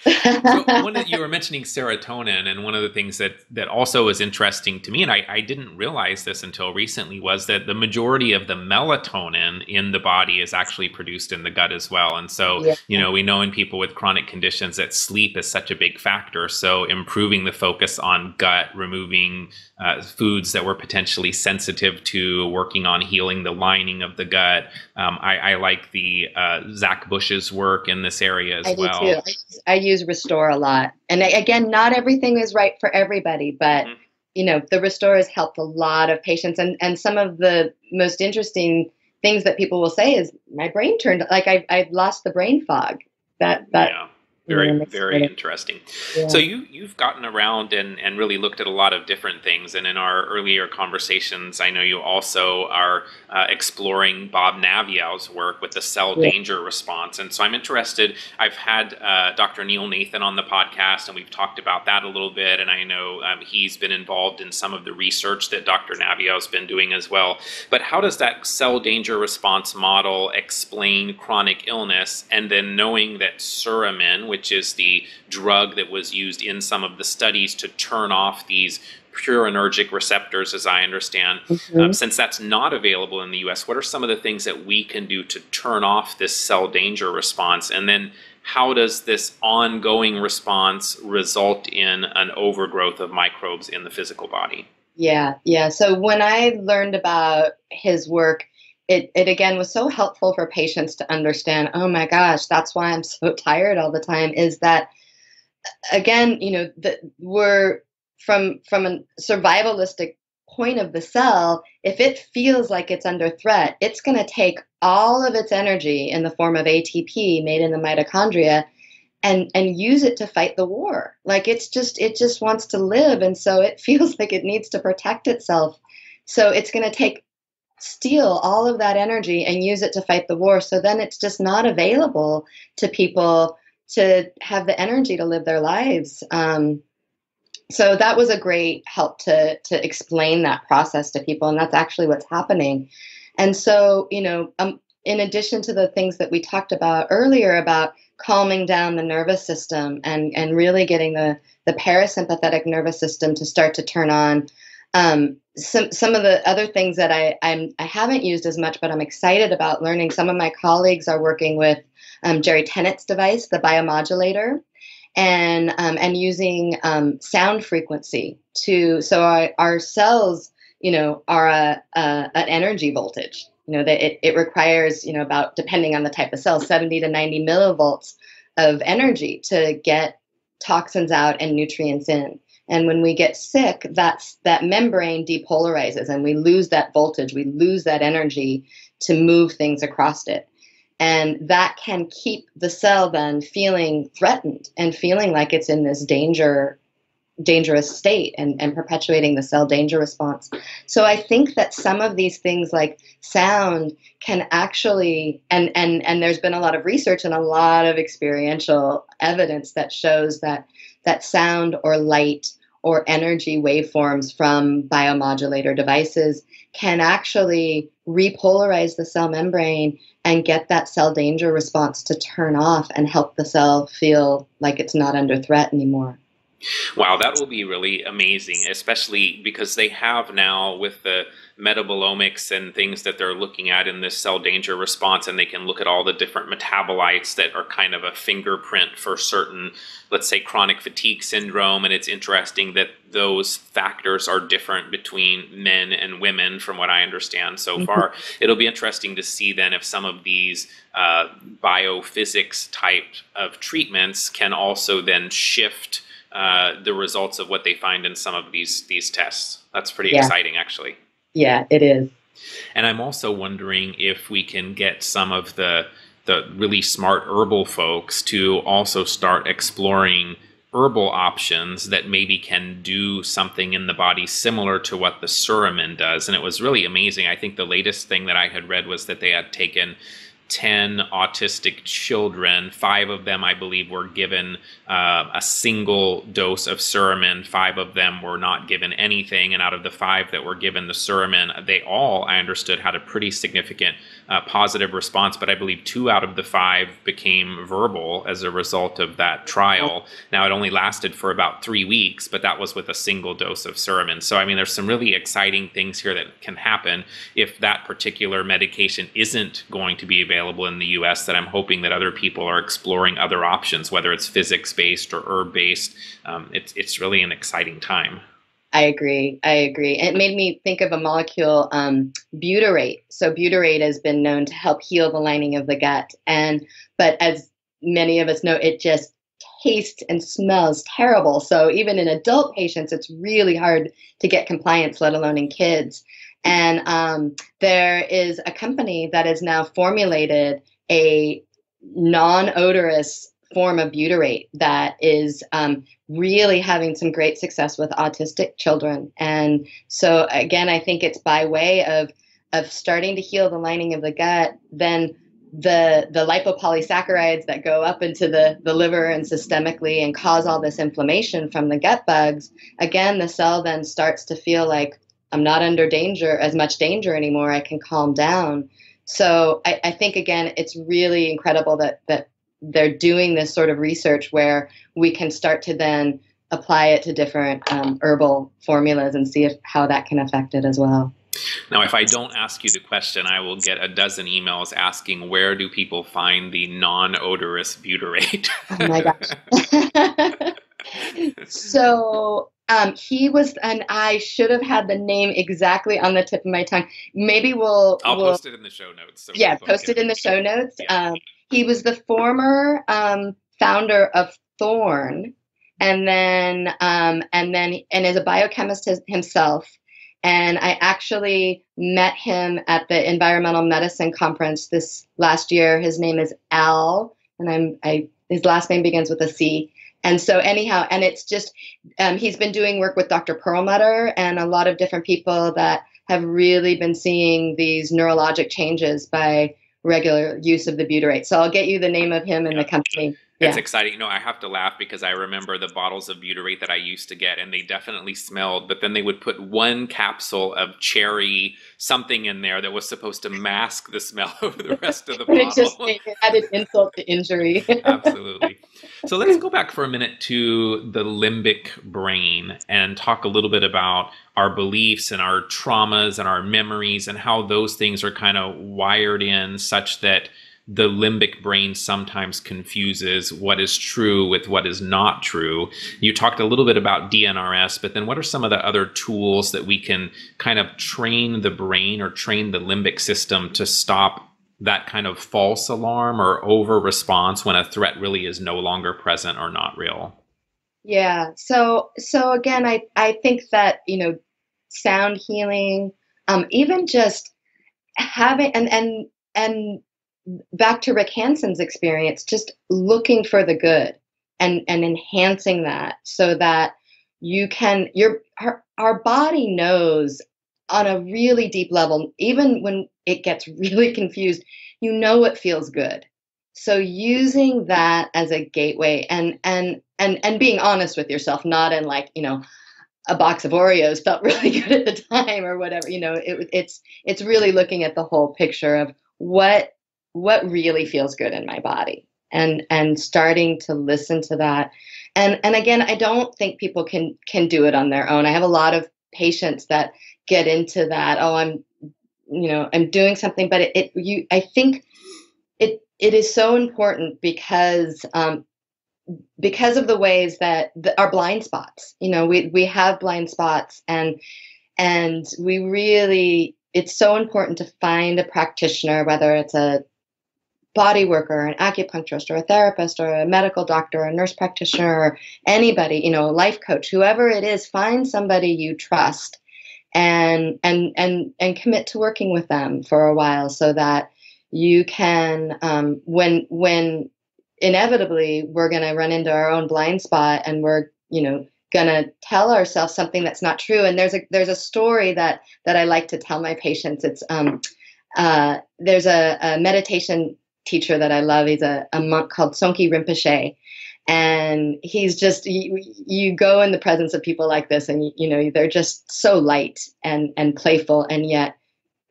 so one of, you were mentioning serotonin, and one of the things that, that also is interesting to me, and I, I didn't realize this until recently, was that the majority of the melatonin in the body is actually produced in the gut as well. And so, yeah. you know, we know in people with chronic conditions that sleep is such a big factor. So improving the focus on gut, removing uh, foods that were potentially sensitive to, working on healing the lining of the gut. Um, I, I like the uh, Zach Bush's work in this area as I well. Do too. I use, I use Restore a lot. And I, again, not everything is right for everybody, but mm-hmm. you know, the Restore has helped a lot of patients. And, and some of the most interesting things that people will say is, my brain turned, like I've, I've lost the brain fog. That, that, yeah. Very, very interesting. Yeah. So you, you've gotten around and, and really looked at a lot of different things. And in our earlier conversations, I know you also are uh, exploring Bob Naviau's work with the cell yeah. danger response. And so I'm interested, I've had uh, Doctor Neil Nathan on the podcast, and we've talked about that a little bit. And I know um, he's been involved in some of the research that Doctor Naviau's been doing as well. But how does that cell danger response model explain chronic illness? And then knowing that Suramin, which is the drug that was used in some of the studies to turn off these purinergic receptors, as I understand. Mm-hmm. Um, since that's not available in the U S, what are some of the things that we can do to turn off this cell danger response? And then how does this ongoing response result in an overgrowth of microbes in the physical body? Yeah, yeah. So when I learned about his work, It, it again was so helpful for patients to understand, oh my gosh, that's why I'm so tired all the time, is that, again, you know, that we're from, from a survivalistic point of the cell, if it feels like it's under threat, it's going to take all of its energy in the form of A T P made in the mitochondria and, and use it to fight the war. Like it's just, it just wants to live. And so it feels like it needs to protect itself. So it's going to take steal all of that energy and use it to fight the war. So then it's just not available to people to have the energy to live their lives. Um, so that was a great help to, to explain that process to people. And that's actually what's happening. And so, you know, um, in addition to the things that we talked about earlier about calming down the nervous system and, and really getting the, the parasympathetic nervous system to start to turn on, Um, some, some of the other things that I, I'm, I haven't used as much, but I'm excited about learning. Some of my colleagues are working with um, Jerry Tennant's device, the biomodulator, and, um, and using um, sound frequency to, so our, our cells, you know, are a, a, an energy voltage, you know, that it, it requires, you know, about, depending on the type of cell, seventy to ninety millivolts of energy to get toxins out and nutrients in. And when we get sick, that's, that membrane depolarizes and we lose that voltage, we lose that energy to move things across it. And that can keep the cell then feeling threatened and feeling like it's in this danger, dangerous state and, and perpetuating the cell danger response. So I think that some of these things like sound can actually, and, and, and there's been a lot of research and a lot of experiential evidence that shows that that sound or light or energy waveforms from biomodulator devices can actually repolarize the cell membrane and get that cell danger response to turn off and help the cell feel like it's not under threat anymore. Wow, that will be really amazing, especially because they have now with the metabolomics and things that they're looking at in this cell danger response, and they can look at all the different metabolites that are kind of a fingerprint for certain, let's say, chronic fatigue syndrome. And it's interesting that those factors are different between men and women from what I understand so far. It'll be interesting to see then if some of these uh, biophysics type of treatments can also then shift Uh, the results of what they find in some of these these tests. That's pretty yeah. exciting, actually. Yeah, it is. And I'm also wondering if we can get some of the the really smart herbal folks to also start exploring herbal options that maybe can do something in the body similar to what the Suramin does. And it was really amazing. I think the latest thing that I had read was that they had taken ten autistic children. Five of them, I believe, were given uh, a single dose of Suramin. Five of them were not given anything. And out of the five that were given the Suramin, they all, I understood, had a pretty significant uh, positive response. But I believe two out of the five became verbal as a result of that trial. Now, it only lasted for about three weeks, but that was with a single dose of Suramin. So, I mean, there's some really exciting things here that can happen if that particular medication isn't going to be available in the U S, that I'm hoping that other people are exploring other options, whether it's physics-based or herb-based. Um, it's, it's really an exciting time. I agree. I agree. It made me think of a molecule, um, butyrate. So butyrate has been known to help heal the lining of the gut. And, but as many of us know, it just tastes and smells terrible. So even in adult patients, it's really hard to get compliance, let alone in kids. And um, there is a company that has now formulated a non-odorous form of butyrate that is um, really having some great success with autistic children. And so, again, I think it's by way of of starting to heal the lining of the gut, then the the lipopolysaccharides that go up into the, the liver and systemically and cause all this inflammation from the gut bugs, again, the cell then starts to feel like, I'm not under danger, as much danger anymore. I can calm down. So I, I think, again, it's really incredible that that they're doing this sort of research where we can start to then apply it to different um, herbal formulas and see if, how that can affect it as well. Now, if I don't ask you the question, I will get a dozen emails asking, where do people find the non-odorous butyrate? Oh, my gosh. So um, he was, and I should have had the name exactly on the tip of my tongue. Maybe we'll. I'll we'll, post it in the show notes. So yeah, we'll post it in the show notes. Yeah. Um, he was the former um, founder of Thorne, and then um, and then and is a biochemist himself. And I actually met him at the Environmental Medicine Conference this last year. His name is Al, and I'm I. His last name begins with a C. And so anyhow, and it's just, um, he's been doing work with Doctor Perlmutter and a lot of different people that have really been seeing these neurologic changes by regular use of the butyrate. So I'll get you the name of him and yeah. the company. It's yeah. exciting. You know, I have to laugh because I remember the bottles of butyrate that I used to get, and they definitely smelled, but then they would put one capsule of cherry something in there that was supposed to mask the smell of the rest of the bottle. It just added insult to injury. Absolutely. So let's go back for a minute to the limbic brain and talk a little bit about our beliefs and our traumas and our memories and how those things are kind of wired in such that the limbic brain sometimes confuses what is true with what is not true. You talked a little bit about D N R S, but then what are some of the other tools that we can kind of train the brain or train the limbic system to stop that kind of false alarm or over response when a threat really is no longer present or not real? Yeah. So, so again, I, I think that, you know, sound healing, um, even just having, and, and, and, back to Rick Hanson's experience, just looking for the good and, and enhancing that so that you can, your, our, our body knows on a really deep level, even when it gets really confused, you know, it feels good. So using that as a gateway and, and, and, and being honest with yourself, not in like, you know, a box of Oreos felt really good at the time or whatever, you know, it, it's, it's really looking at the whole picture of what, what really feels good in my body and, and starting to listen to that. And, and again, I don't think people can, can do it on their own. I have a lot of patients that get into that. Oh, I'm, you know, I'm doing something, but it, it you, I think it, it is so important because, um, because of the ways that the, our blind spots, you know, we, we have blind spots and, and we really, it's so important to find a practitioner, whether it's a body worker, an acupuncturist, or a therapist, or a medical doctor, or a nurse practitioner, or anybody, you know, a life coach, whoever it is, find somebody you trust and, and, and, and commit to working with them for a while so that you can, um, when, when inevitably we're going to run into our own blind spot and we're, you know, going to tell ourselves something that's not true. And there's a, there's a story that, that I like to tell my patients. It's, um, uh, there's a, a meditation teacher that I love. He's a, a monk called Sonki Rinpoche. And he's just, you, you go in the presence of people like this and, you, you know, they're just so light and, and playful and yet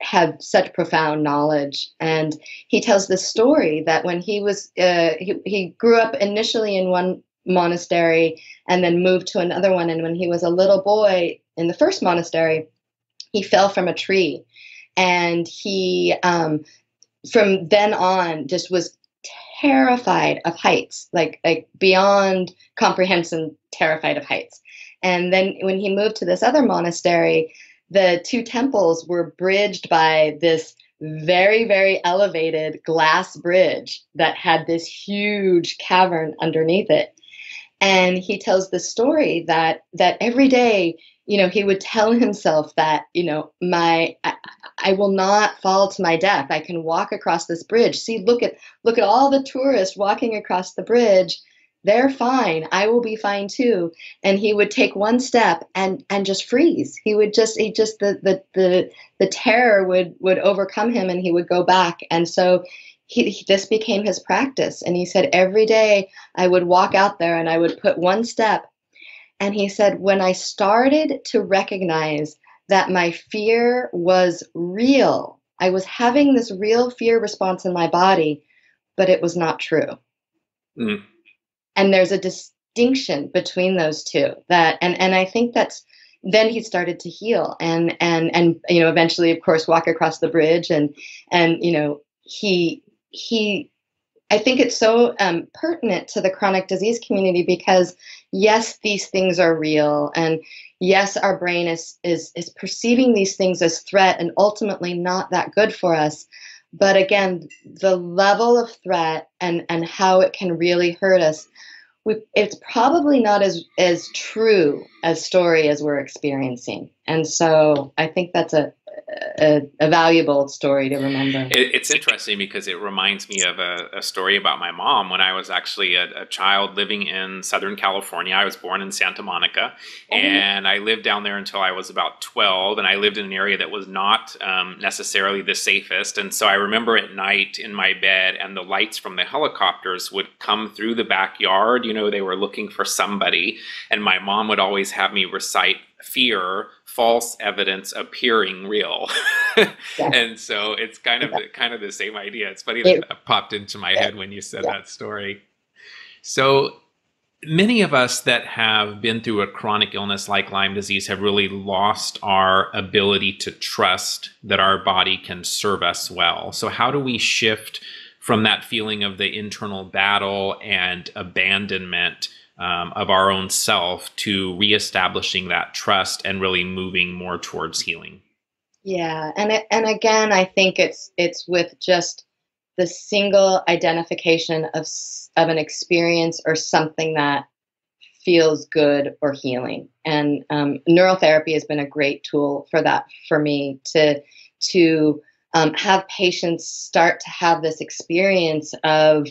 have such profound knowledge. And he tells this story that when he was, uh, he, he grew up initially in one monastery and then moved to another one. And when he was a little boy in the first monastery, he fell from a tree. And he, um, from then on, just was terrified of heights, like like beyond comprehension, terrified of heights. And then when he moved to this other monastery, the two temples were bridged by this very, very elevated glass bridge that had this huge cavern underneath it. And he tells the story that that every day, you know, he would tell himself that, you know, my, I, I will not fall to my death. I can walk across this bridge. See, look at, look at all the tourists walking across the bridge. They're fine. I will be fine too. And he would take one step and, and just freeze. He would just, he just, the, the, the, the terror would, would overcome him and he would go back. And so he, he, this became his practice. And he said, every day I would walk out there and I would put one step. And he said, when I started to recognize that my fear was real, I was having this real fear response in my body, but it was not true. Mm. And there's a distinction between those two. That, and, and I think that's, then he started to heal and, and, and, you know, eventually, of course, walk across the bridge and, and, you know, he, he, I think it's so um, pertinent to the chronic disease community because yes, these things are real. And yes, our brain is, is, is perceiving these things as threat and ultimately not that good for us. But again, the level of threat and, and how it can really hurt us, we, it's probably not as, as true a story as we're experiencing. And so I think that's a, A, a valuable story to remember. It, it's interesting because it reminds me of a, a story about my mom when I was actually a, a child living in Southern California. I was born in Santa Monica, oh, and I lived down there until I was about twelve, and I lived in an area that was not um, necessarily the safest. And so I remember at night in my bed, and the lights from the helicopters would come through the backyard. You know, they were looking for somebody, and my mom would always have me recite fear, false evidence appearing real. Yes. And so it's kind of yeah. the, kind of the same idea. It's funny that, that popped into my yeah. head when you said yeah. that story. So many of us that have been through a chronic illness like Lyme disease have really lost our ability to trust that our body can serve us well. So how do we shift from that feeling of the internal battle and abandonment Um, of our own self to reestablishing that trust and really moving more towards healing? Yeah, and it, and again, I think it's it's with just the single identification of of an experience or something that feels good or healing. And um, neurotherapy has been a great tool for that for me to to um, have patients start to have this experience of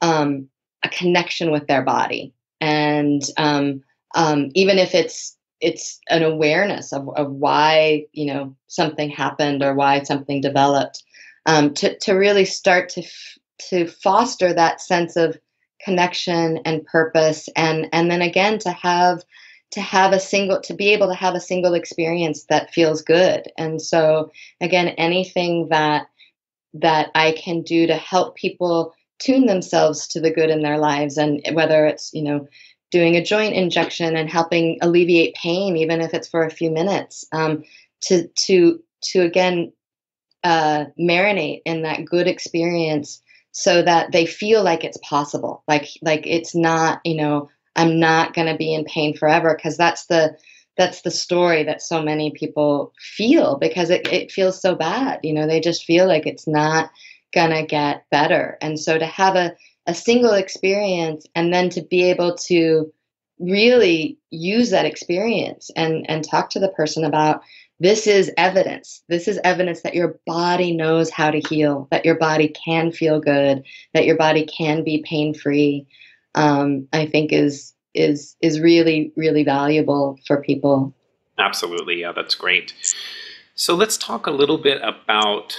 um, a connection with their body. And um, um, even if it's it's an awareness of, of why, you know, something happened or why something developed, um, to, to really start to f to foster that sense of connection and purpose, and and then again to have to have a single to be able to have a single experience that feels good. And so again, anything that that I can do to help people tune themselves to the good in their lives, and whether it's, you know, doing a joint injection and helping alleviate pain, even if it's for a few minutes, um, to, to, to again, uh, marinate in that good experience so that they feel like it's possible. Like, like it's not, you know, I'm not going to be in pain forever. 'Cause that's the, that's the story that so many people feel, because it, it feels so bad. You know, they just feel like it's not gonna get better. And so to have a, a single experience and then to be able to really use that experience and, and talk to the person about, this is evidence. This is evidence that your body knows how to heal, that your body can feel good, that your body can be pain-free, um, I think is is is really, really valuable for people. Absolutely. Yeah, that's great. So let's talk a little bit about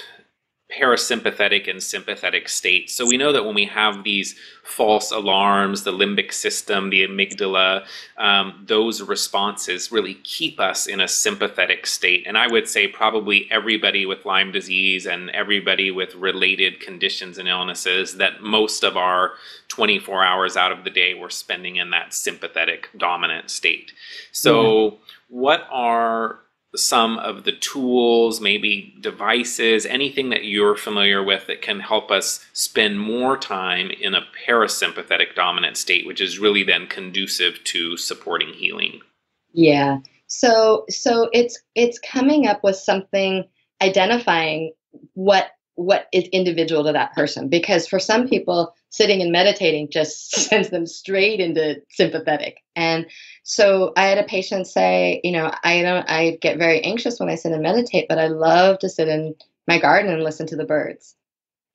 parasympathetic and sympathetic states. So we know that when we have these false alarms, the limbic system, the amygdala, um, those responses really keep us in a sympathetic state. And I would say probably everybody with Lyme disease and everybody with related conditions and illnesses, that most of our twenty-four hours out of the day we're spending in that sympathetic dominant state. So yeah. What are some of the tools, maybe devices, anything that you're familiar with that can help us spend more time in a parasympathetic dominant state, which is really then conducive to supporting healing? Yeah. So, so it's, it's coming up with something, identifying what, what is individual to that person. Because for some people, sitting and meditating just sends them straight into sympathetic. And so I had a patient say, you know, I don't, I get very anxious when I sit and meditate, but I love to sit in my garden and listen to the birds.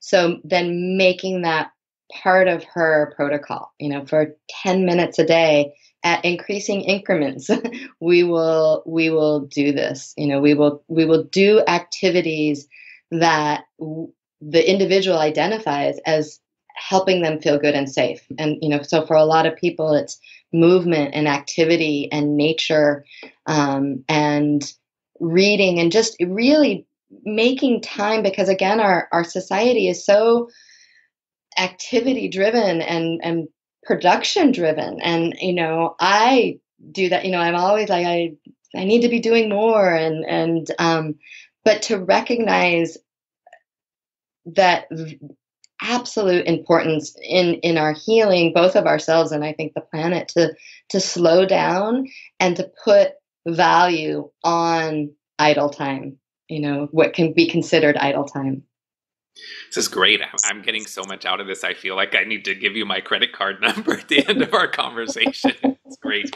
So then making that part of her protocol, you know, for ten minutes a day at increasing increments, we will, we will do this, you know, we will, we will do activities that the individual identifies as helping them feel good and safe. And, you know, so for a lot of people, it's movement and activity and nature, um, and reading, and just really making time, because again, our, our society is so activity driven and, and production driven. And, you know, I do that, you know, I'm always like, I, I need to be doing more. And, and, um, but to recognize that absolute importance in, in our healing, both of ourselves and I think the planet, to, to slow down and to put value on idle time, you know, what can be considered idle time. This is great. I'm getting so much out of this. I feel like I need to give you my credit card number at the end of our conversation. It's great.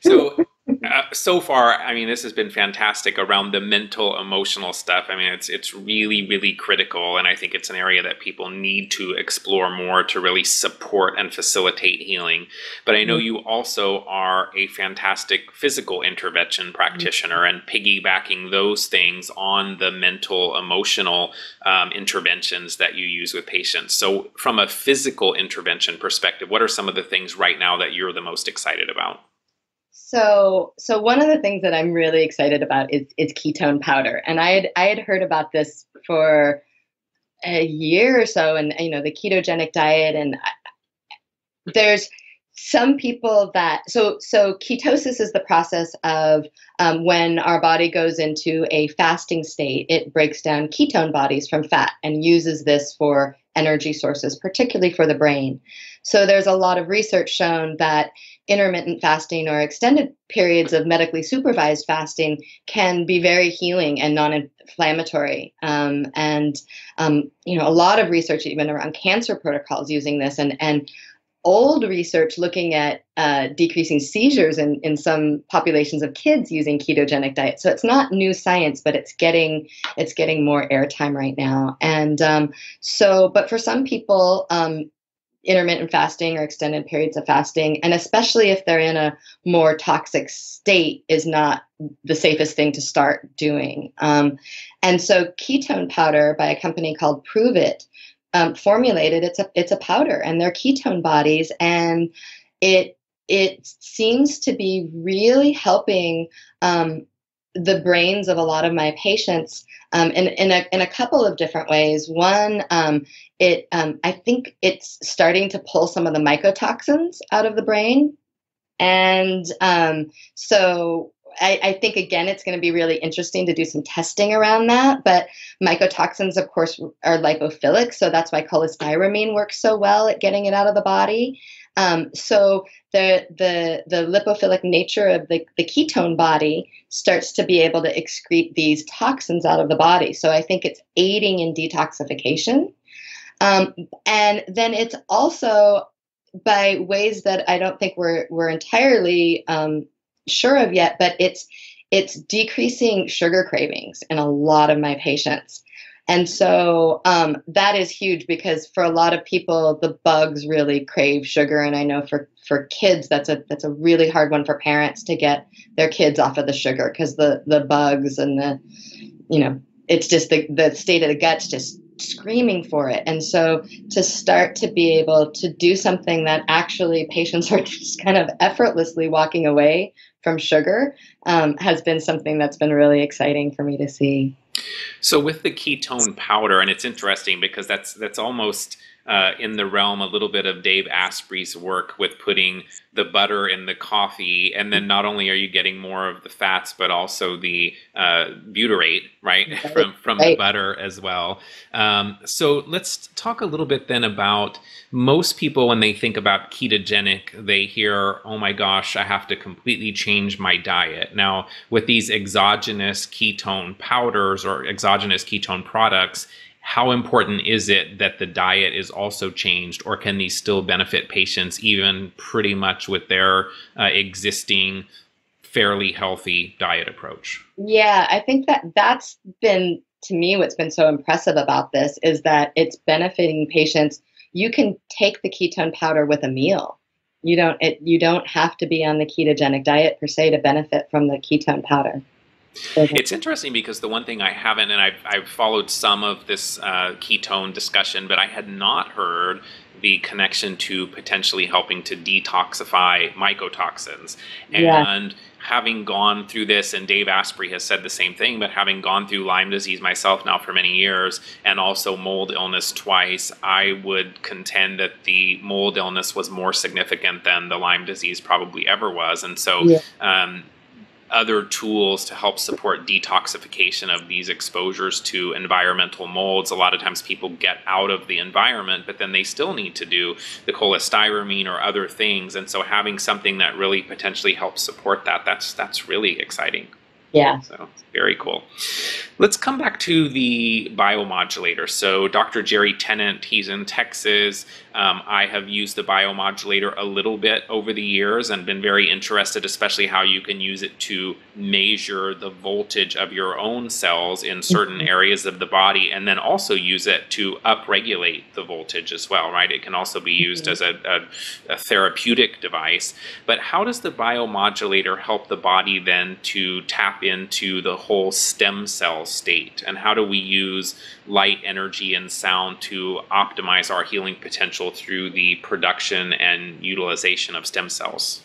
So Uh, so far, I mean, this has been fantastic around the mental, emotional stuff. I mean, it's it's really, really critical. And I think it's an area that people need to explore more to really support and facilitate healing. But I know you also are a fantastic physical intervention practitioner, and piggybacking those things on the mental, emotional um, interventions that you use with patients. So from a physical intervention perspective, what are some of the things right now that you're the most excited about? So, so one of the things that I'm really excited about is, is ketone powder. And I had, I had heard about this for a year or so, and, you know, the ketogenic diet, and I, there's some people that, so, so ketosis is the process of um, when our body goes into a fasting state, it breaks down ketone bodies from fat and uses this for energy sources, particularly for the brain. So there's a lot of research shown that intermittent fasting or extended periods of medically supervised fasting can be very healing and non-inflammatory. Um, and, um, you know, a lot of research even around cancer protocols using this, and, and old research looking at uh, decreasing seizures in, in some populations of kids using ketogenic diet. So it's not new science, but it's getting, it's getting more airtime right now. And um, so, but for some people, um, intermittent fasting or extended periods of fasting, and especially if they're in a more toxic state, is not the safest thing to start doing. Um, and so ketone powder by a company called Pruvit um, formulated, it's a, it's a powder, and they're ketone bodies, and it, it seems to be really helping um, the brains of a lot of my patients um, in, in, a, in a couple of different ways. One, um, it um, I think it's starting to pull some of the mycotoxins out of the brain. And um, so I, I think, again, it's going to be really interesting to do some testing around that. But mycotoxins, of course, are lipophilic. So that's why cholestyramine works so well at getting it out of the body. Um, so the, the, the lipophilic nature of the, the ketone body starts to be able to excrete these toxins out of the body. So I think it's aiding in detoxification. Um, and then it's also by ways that I don't think we're we're entirely um, sure of yet, but it's it's decreasing sugar cravings in a lot of my patients. And so um, that is huge, because for a lot of people, the bugs really crave sugar. And I know for, for kids, that's a that's a really hard one for parents to get their kids off of the sugar, because the, the bugs and the, you know, it's just the, the state of the gut's just screaming for it. And so to start to be able to do something that actually patients are just kind of effortlessly walking away from sugar um, has been something that's been really exciting for me to see. So with the ketone powder, and it's interesting because that's that's almost uh, in the realm a little bit of Dave Asprey's work with putting the butter in the coffee, and then not only are you getting more of the fats, but also the uh, butyrate, right, right. from, from right. the butter as well. Um, so let's talk a little bit then about most people when they think about ketogenic, they hear, oh my gosh, I have to completely change my diet. Now, with these exogenous ketone powders or exogenous ketone products, how important is it that the diet is also changed, or can these still benefit patients even pretty much with their uh, existing fairly healthy diet approach? Yeah, I think that that's been, to me, what's been so impressive about this is that it's benefiting patients. You can take the ketone powder with a meal. You don't, it, you don't have to be on the ketogenic diet per se to benefit from the ketone powder. It's interesting because the one thing I haven't, and I've, I've followed some of this uh, ketone discussion, but I had not heard the connection to potentially helping to detoxify mycotoxins. And yeah. having gone through this, and Dave Asprey has said the same thing, but having gone through Lyme disease myself now for many years, and also mold illness twice, I would contend that the mold illness was more significant than the Lyme disease probably ever was. And so... Yeah. Um, other tools to help support detoxification of these exposures to environmental molds. A lot of times people get out of the environment, but then they still need to do the cholestyramine or other things. And so having something that really potentially helps support that, that's that's really exciting. Yeah. So very cool. Let's come back to the biomodulator. So Doctor Jerry Tennant, he's in Texas. Um, I have used the biomodulator a little bit over the years and been very interested, especially how you can use it to measure the voltage of your own cells in certain areas of the body, and then also use it to upregulate the voltage as well, right? It can also be used as a, a, a therapeutic device. But how does the biomodulator help the body then to tap into the whole stem cell state? And how do we use light, energy, and sound to optimize our healing potential through the production and utilization of stem cells?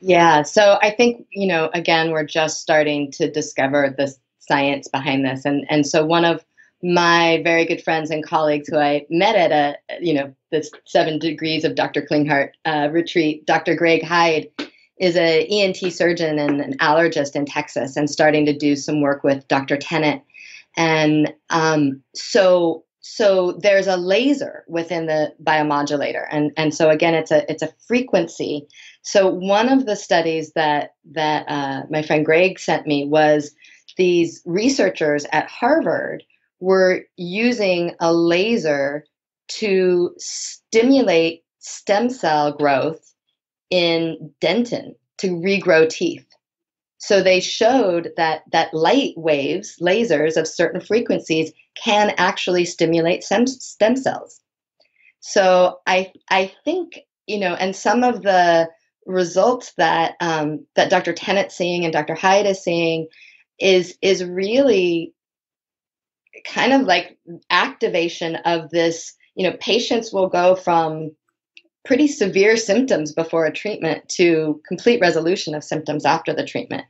Yeah, so I think, you know, again, we're just starting to discover the science behind this. And, and so one of my very good friends and colleagues who I met at a, you know, this seven degrees of Doctor Klinghardt uh, retreat, Doctor Greg Hyde, is an E N T surgeon and an allergist in Texas, and starting to do some work with Doctor Tennant. And um, so so there's a laser within the biomodulator. And, and so again, it's a it's a frequency. So one of the studies that, that uh, my friend Greg sent me was these researchers at Harvard were using a laser to stimulate stem cell growth in dentin to regrow teeth. So they showed that that light waves, lasers of certain frequencies, can actually stimulate stem, stem cells. So I I think, you know, and some of the results that um, that Doctor Tennant's seeing and Doctor Hyde is seeing is is really kind of like activation of this. You know, patients will go from pretty severe symptoms before a treatment to complete resolution of symptoms after the treatment.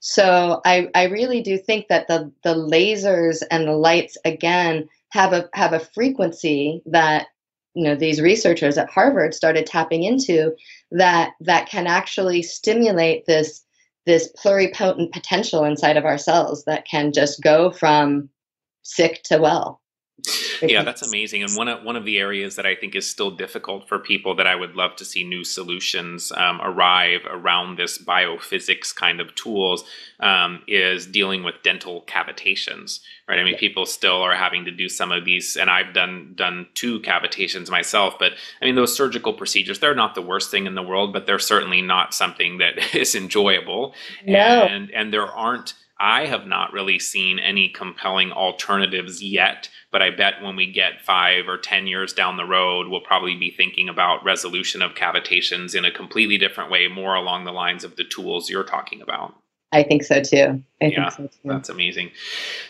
So I, I really do think that the, the lasers and the lights, again, have a, have a frequency that, you know, these researchers at Harvard started tapping into that, that can actually stimulate this, this pluripotent potential inside of our cells that can just go from sick to well. Yeah, that's amazing. And one of, one of the areas that I think is still difficult for people that I would love to see new solutions um, arrive around this biophysics kind of tools um, is dealing with dental cavitations, right? I mean, people still are having to do some of these, and I've done done two cavitations myself, but I mean, those surgical procedures, they're not the worst thing in the world, but they're certainly not something that is enjoyable. No. And, and there aren't, I have not really seen any compelling alternatives yet, but I bet when we get five or ten years down the road, we'll probably be thinking about resolution of cavitations in a completely different way, more along the lines of the tools you're talking about. I think so too. I yeah, think so too. That's amazing.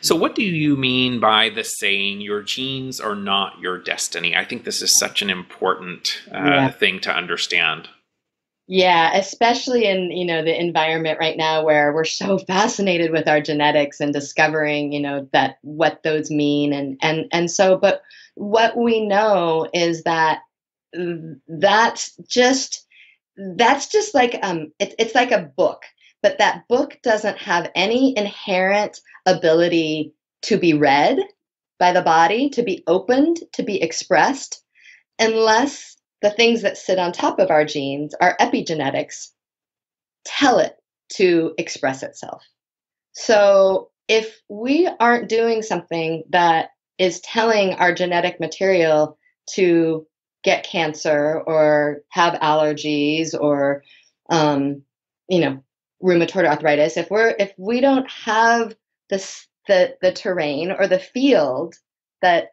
So what do you mean by the saying, your genes are not your destiny? I think this is such an important uh, yeah. thing to understand. Yeah, especially in, you know, the environment right now where we're so fascinated with our genetics and discovering, you know, that what those mean. And, and, and so, but what we know is that that's just, that's just like, um, it, it's like a book, but that book doesn't have any inherent ability to be read by the body, to be opened, to be expressed, unless the things that sit on top of our genes, our epigenetics, tell it to express itself. So if we aren't doing something that is telling our genetic material to get cancer or have allergies or, um, you know, rheumatoid arthritis, if we're if we don't have the the, the terrain or the field that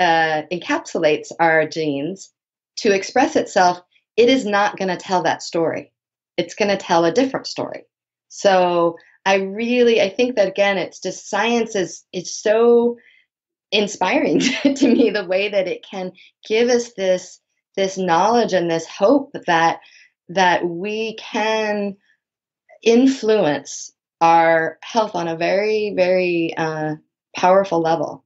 Uh, encapsulates our genes to express itself, it is not going to tell that story. It's going to tell a different story. So I really, I think that again, it's just science is, it's so inspiring to, to me, the way that it can give us this, this knowledge and this hope that, that we can influence our health on a very, very uh, powerful level.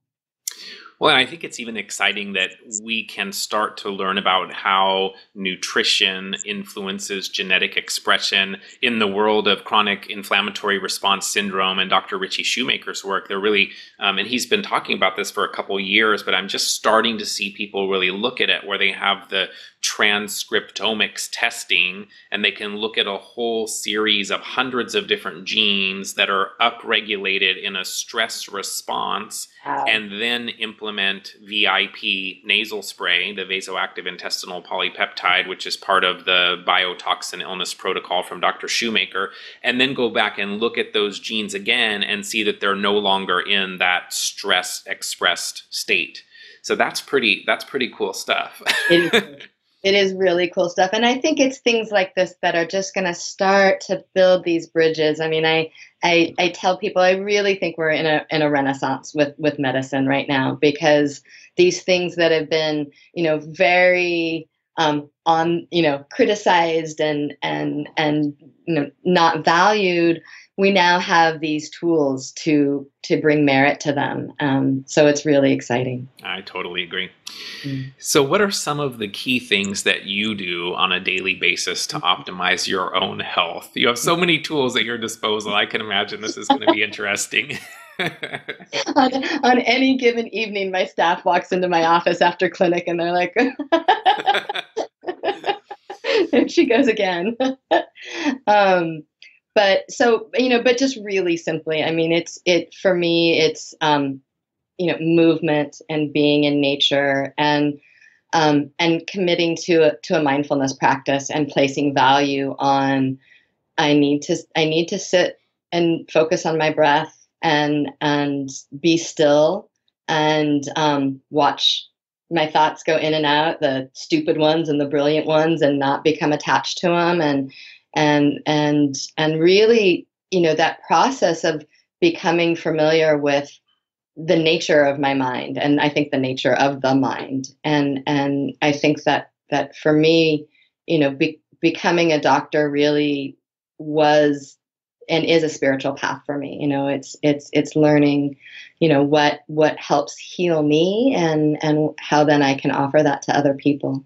Well, I think it's even exciting that we can start to learn about how nutrition influences genetic expression in the world of chronic inflammatory response syndrome. And Doctor Richie Shoemaker's work, they're really, um, and he's been talking about this for a couple years, but I'm just starting to see people really look at it where they have the transcriptomics testing, and they can look at a whole series of hundreds of different genes that are upregulated in a stress response, wow. and then implement V I P nasal spray, the vasoactive intestinal polypeptide, which is part of the biotoxin illness protocol from Doctor Shoemaker, and then go back and look at those genes again and see that they're no longer in that stress expressed state. So that's pretty, that's pretty cool stuff. It is really cool stuff. And I think it's things like this that are just going to start to build these bridges. I mean, I, I, I tell people, I really think we're in a, in a renaissance with, with medicine right now, because these things that have been, you know, very, um, on, you know, criticized and, and, and, you know, not valued, we now have these tools to, to bring merit to them. Um, so it's really exciting. I totally agree. Mm. So what are some of the key things that you do on a daily basis to optimize your own health? You have so many tools at your disposal. I can imagine this is going to be interesting. on, on any given evening, my staff walks into my office after clinic and they're like, there she goes again. um, But so, you know, but just really simply, I mean, it's, it, for me, it's, um, you know, movement and being in nature and, um, and committing to a, to a mindfulness practice and placing value on, I need to, I need to sit and focus on my breath and, and be still and, um, watch my thoughts go in and out, the stupid ones and the brilliant ones, and not become attached to them. And, And, and, and really, you know, that process of becoming familiar with the nature of my mind. And I think the nature of the mind. And, and I think that, that for me, you know, be, becoming a doctor really was and is a spiritual path for me. You know, it's, it's, it's learning, you know, what, what helps heal me and, and how then I can offer that to other people.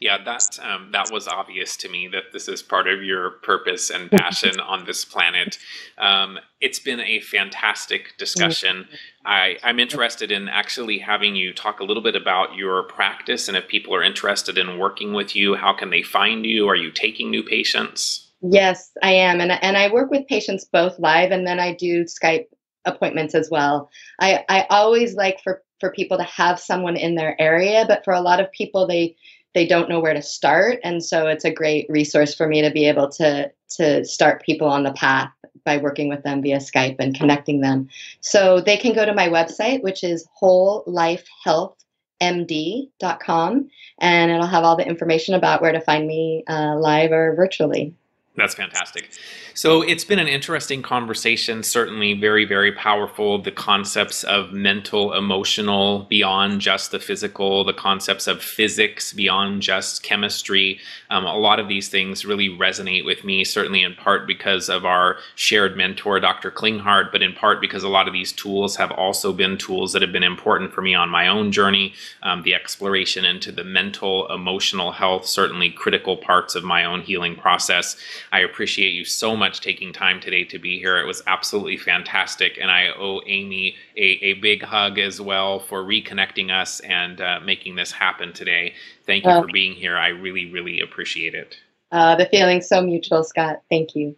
Yeah, that, um, that was obvious to me that this is part of your purpose and passion on this planet. Um, it's been a fantastic discussion. I, I'm interested in actually having you talk a little bit about your practice, and if people are interested in working with you, how can they find you? Are you taking new patients? Yes, I am. And, and I work with patients both live, and then I do Skype appointments as well. I, I always like for, for people to have someone in their area, but for a lot of people, they they don't know where to start. And so it's a great resource for me to be able to, to start people on the path by working with them via Skype and connecting them. So they can go to my website, which is whole life health m d dot com, and it'll have all the information about where to find me uh, live or virtually. That's fantastic. So it's been an interesting conversation, certainly very, very powerful. The concepts of mental, emotional, beyond just the physical, the concepts of physics, beyond just chemistry. Um, a lot of these things really resonate with me, certainly in part because of our shared mentor, Doctor Klinghardt, but in part because a lot of these tools have also been tools that have been important for me on my own journey. Um, the exploration into the mental, emotional health, certainly critical parts of my own healing process. I appreciate you so much taking time today to be here. It was absolutely fantastic. And I owe Amy a, a big hug as well for reconnecting us and uh, making this happen today. Thank you oh. for being here. I really, really appreciate it. Uh, the feeling's so mutual, Scott. Thank you.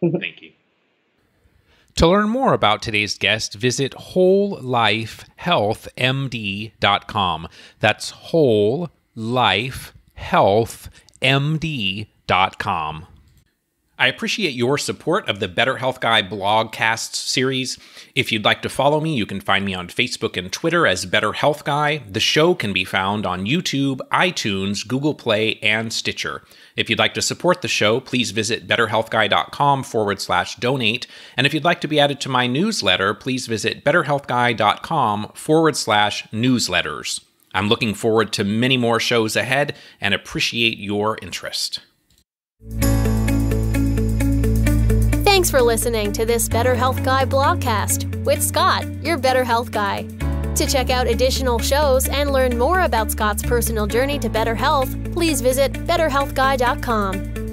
Thank you. To learn more about today's guest, visit whole life health m d dot com. That's whole life health m d dot com. I appreciate your support of the Better Health Guy blogcasts series. If you'd like to follow me, you can find me on Facebook and Twitter as Better Health Guy. The show can be found on YouTube, iTunes, Google Play, and Stitcher. If you'd like to support the show, please visit better health guy dot com forward slash donate. And if you'd like to be added to my newsletter, please visit better health guy dot com forward slash newsletters. I'm looking forward to many more shows ahead and appreciate your interest. Thanks for listening to this Better Health Guy blogcast with Scott, your Better Health Guy. To check out additional shows and learn more about Scott's personal journey to better health, please visit better health guy dot com.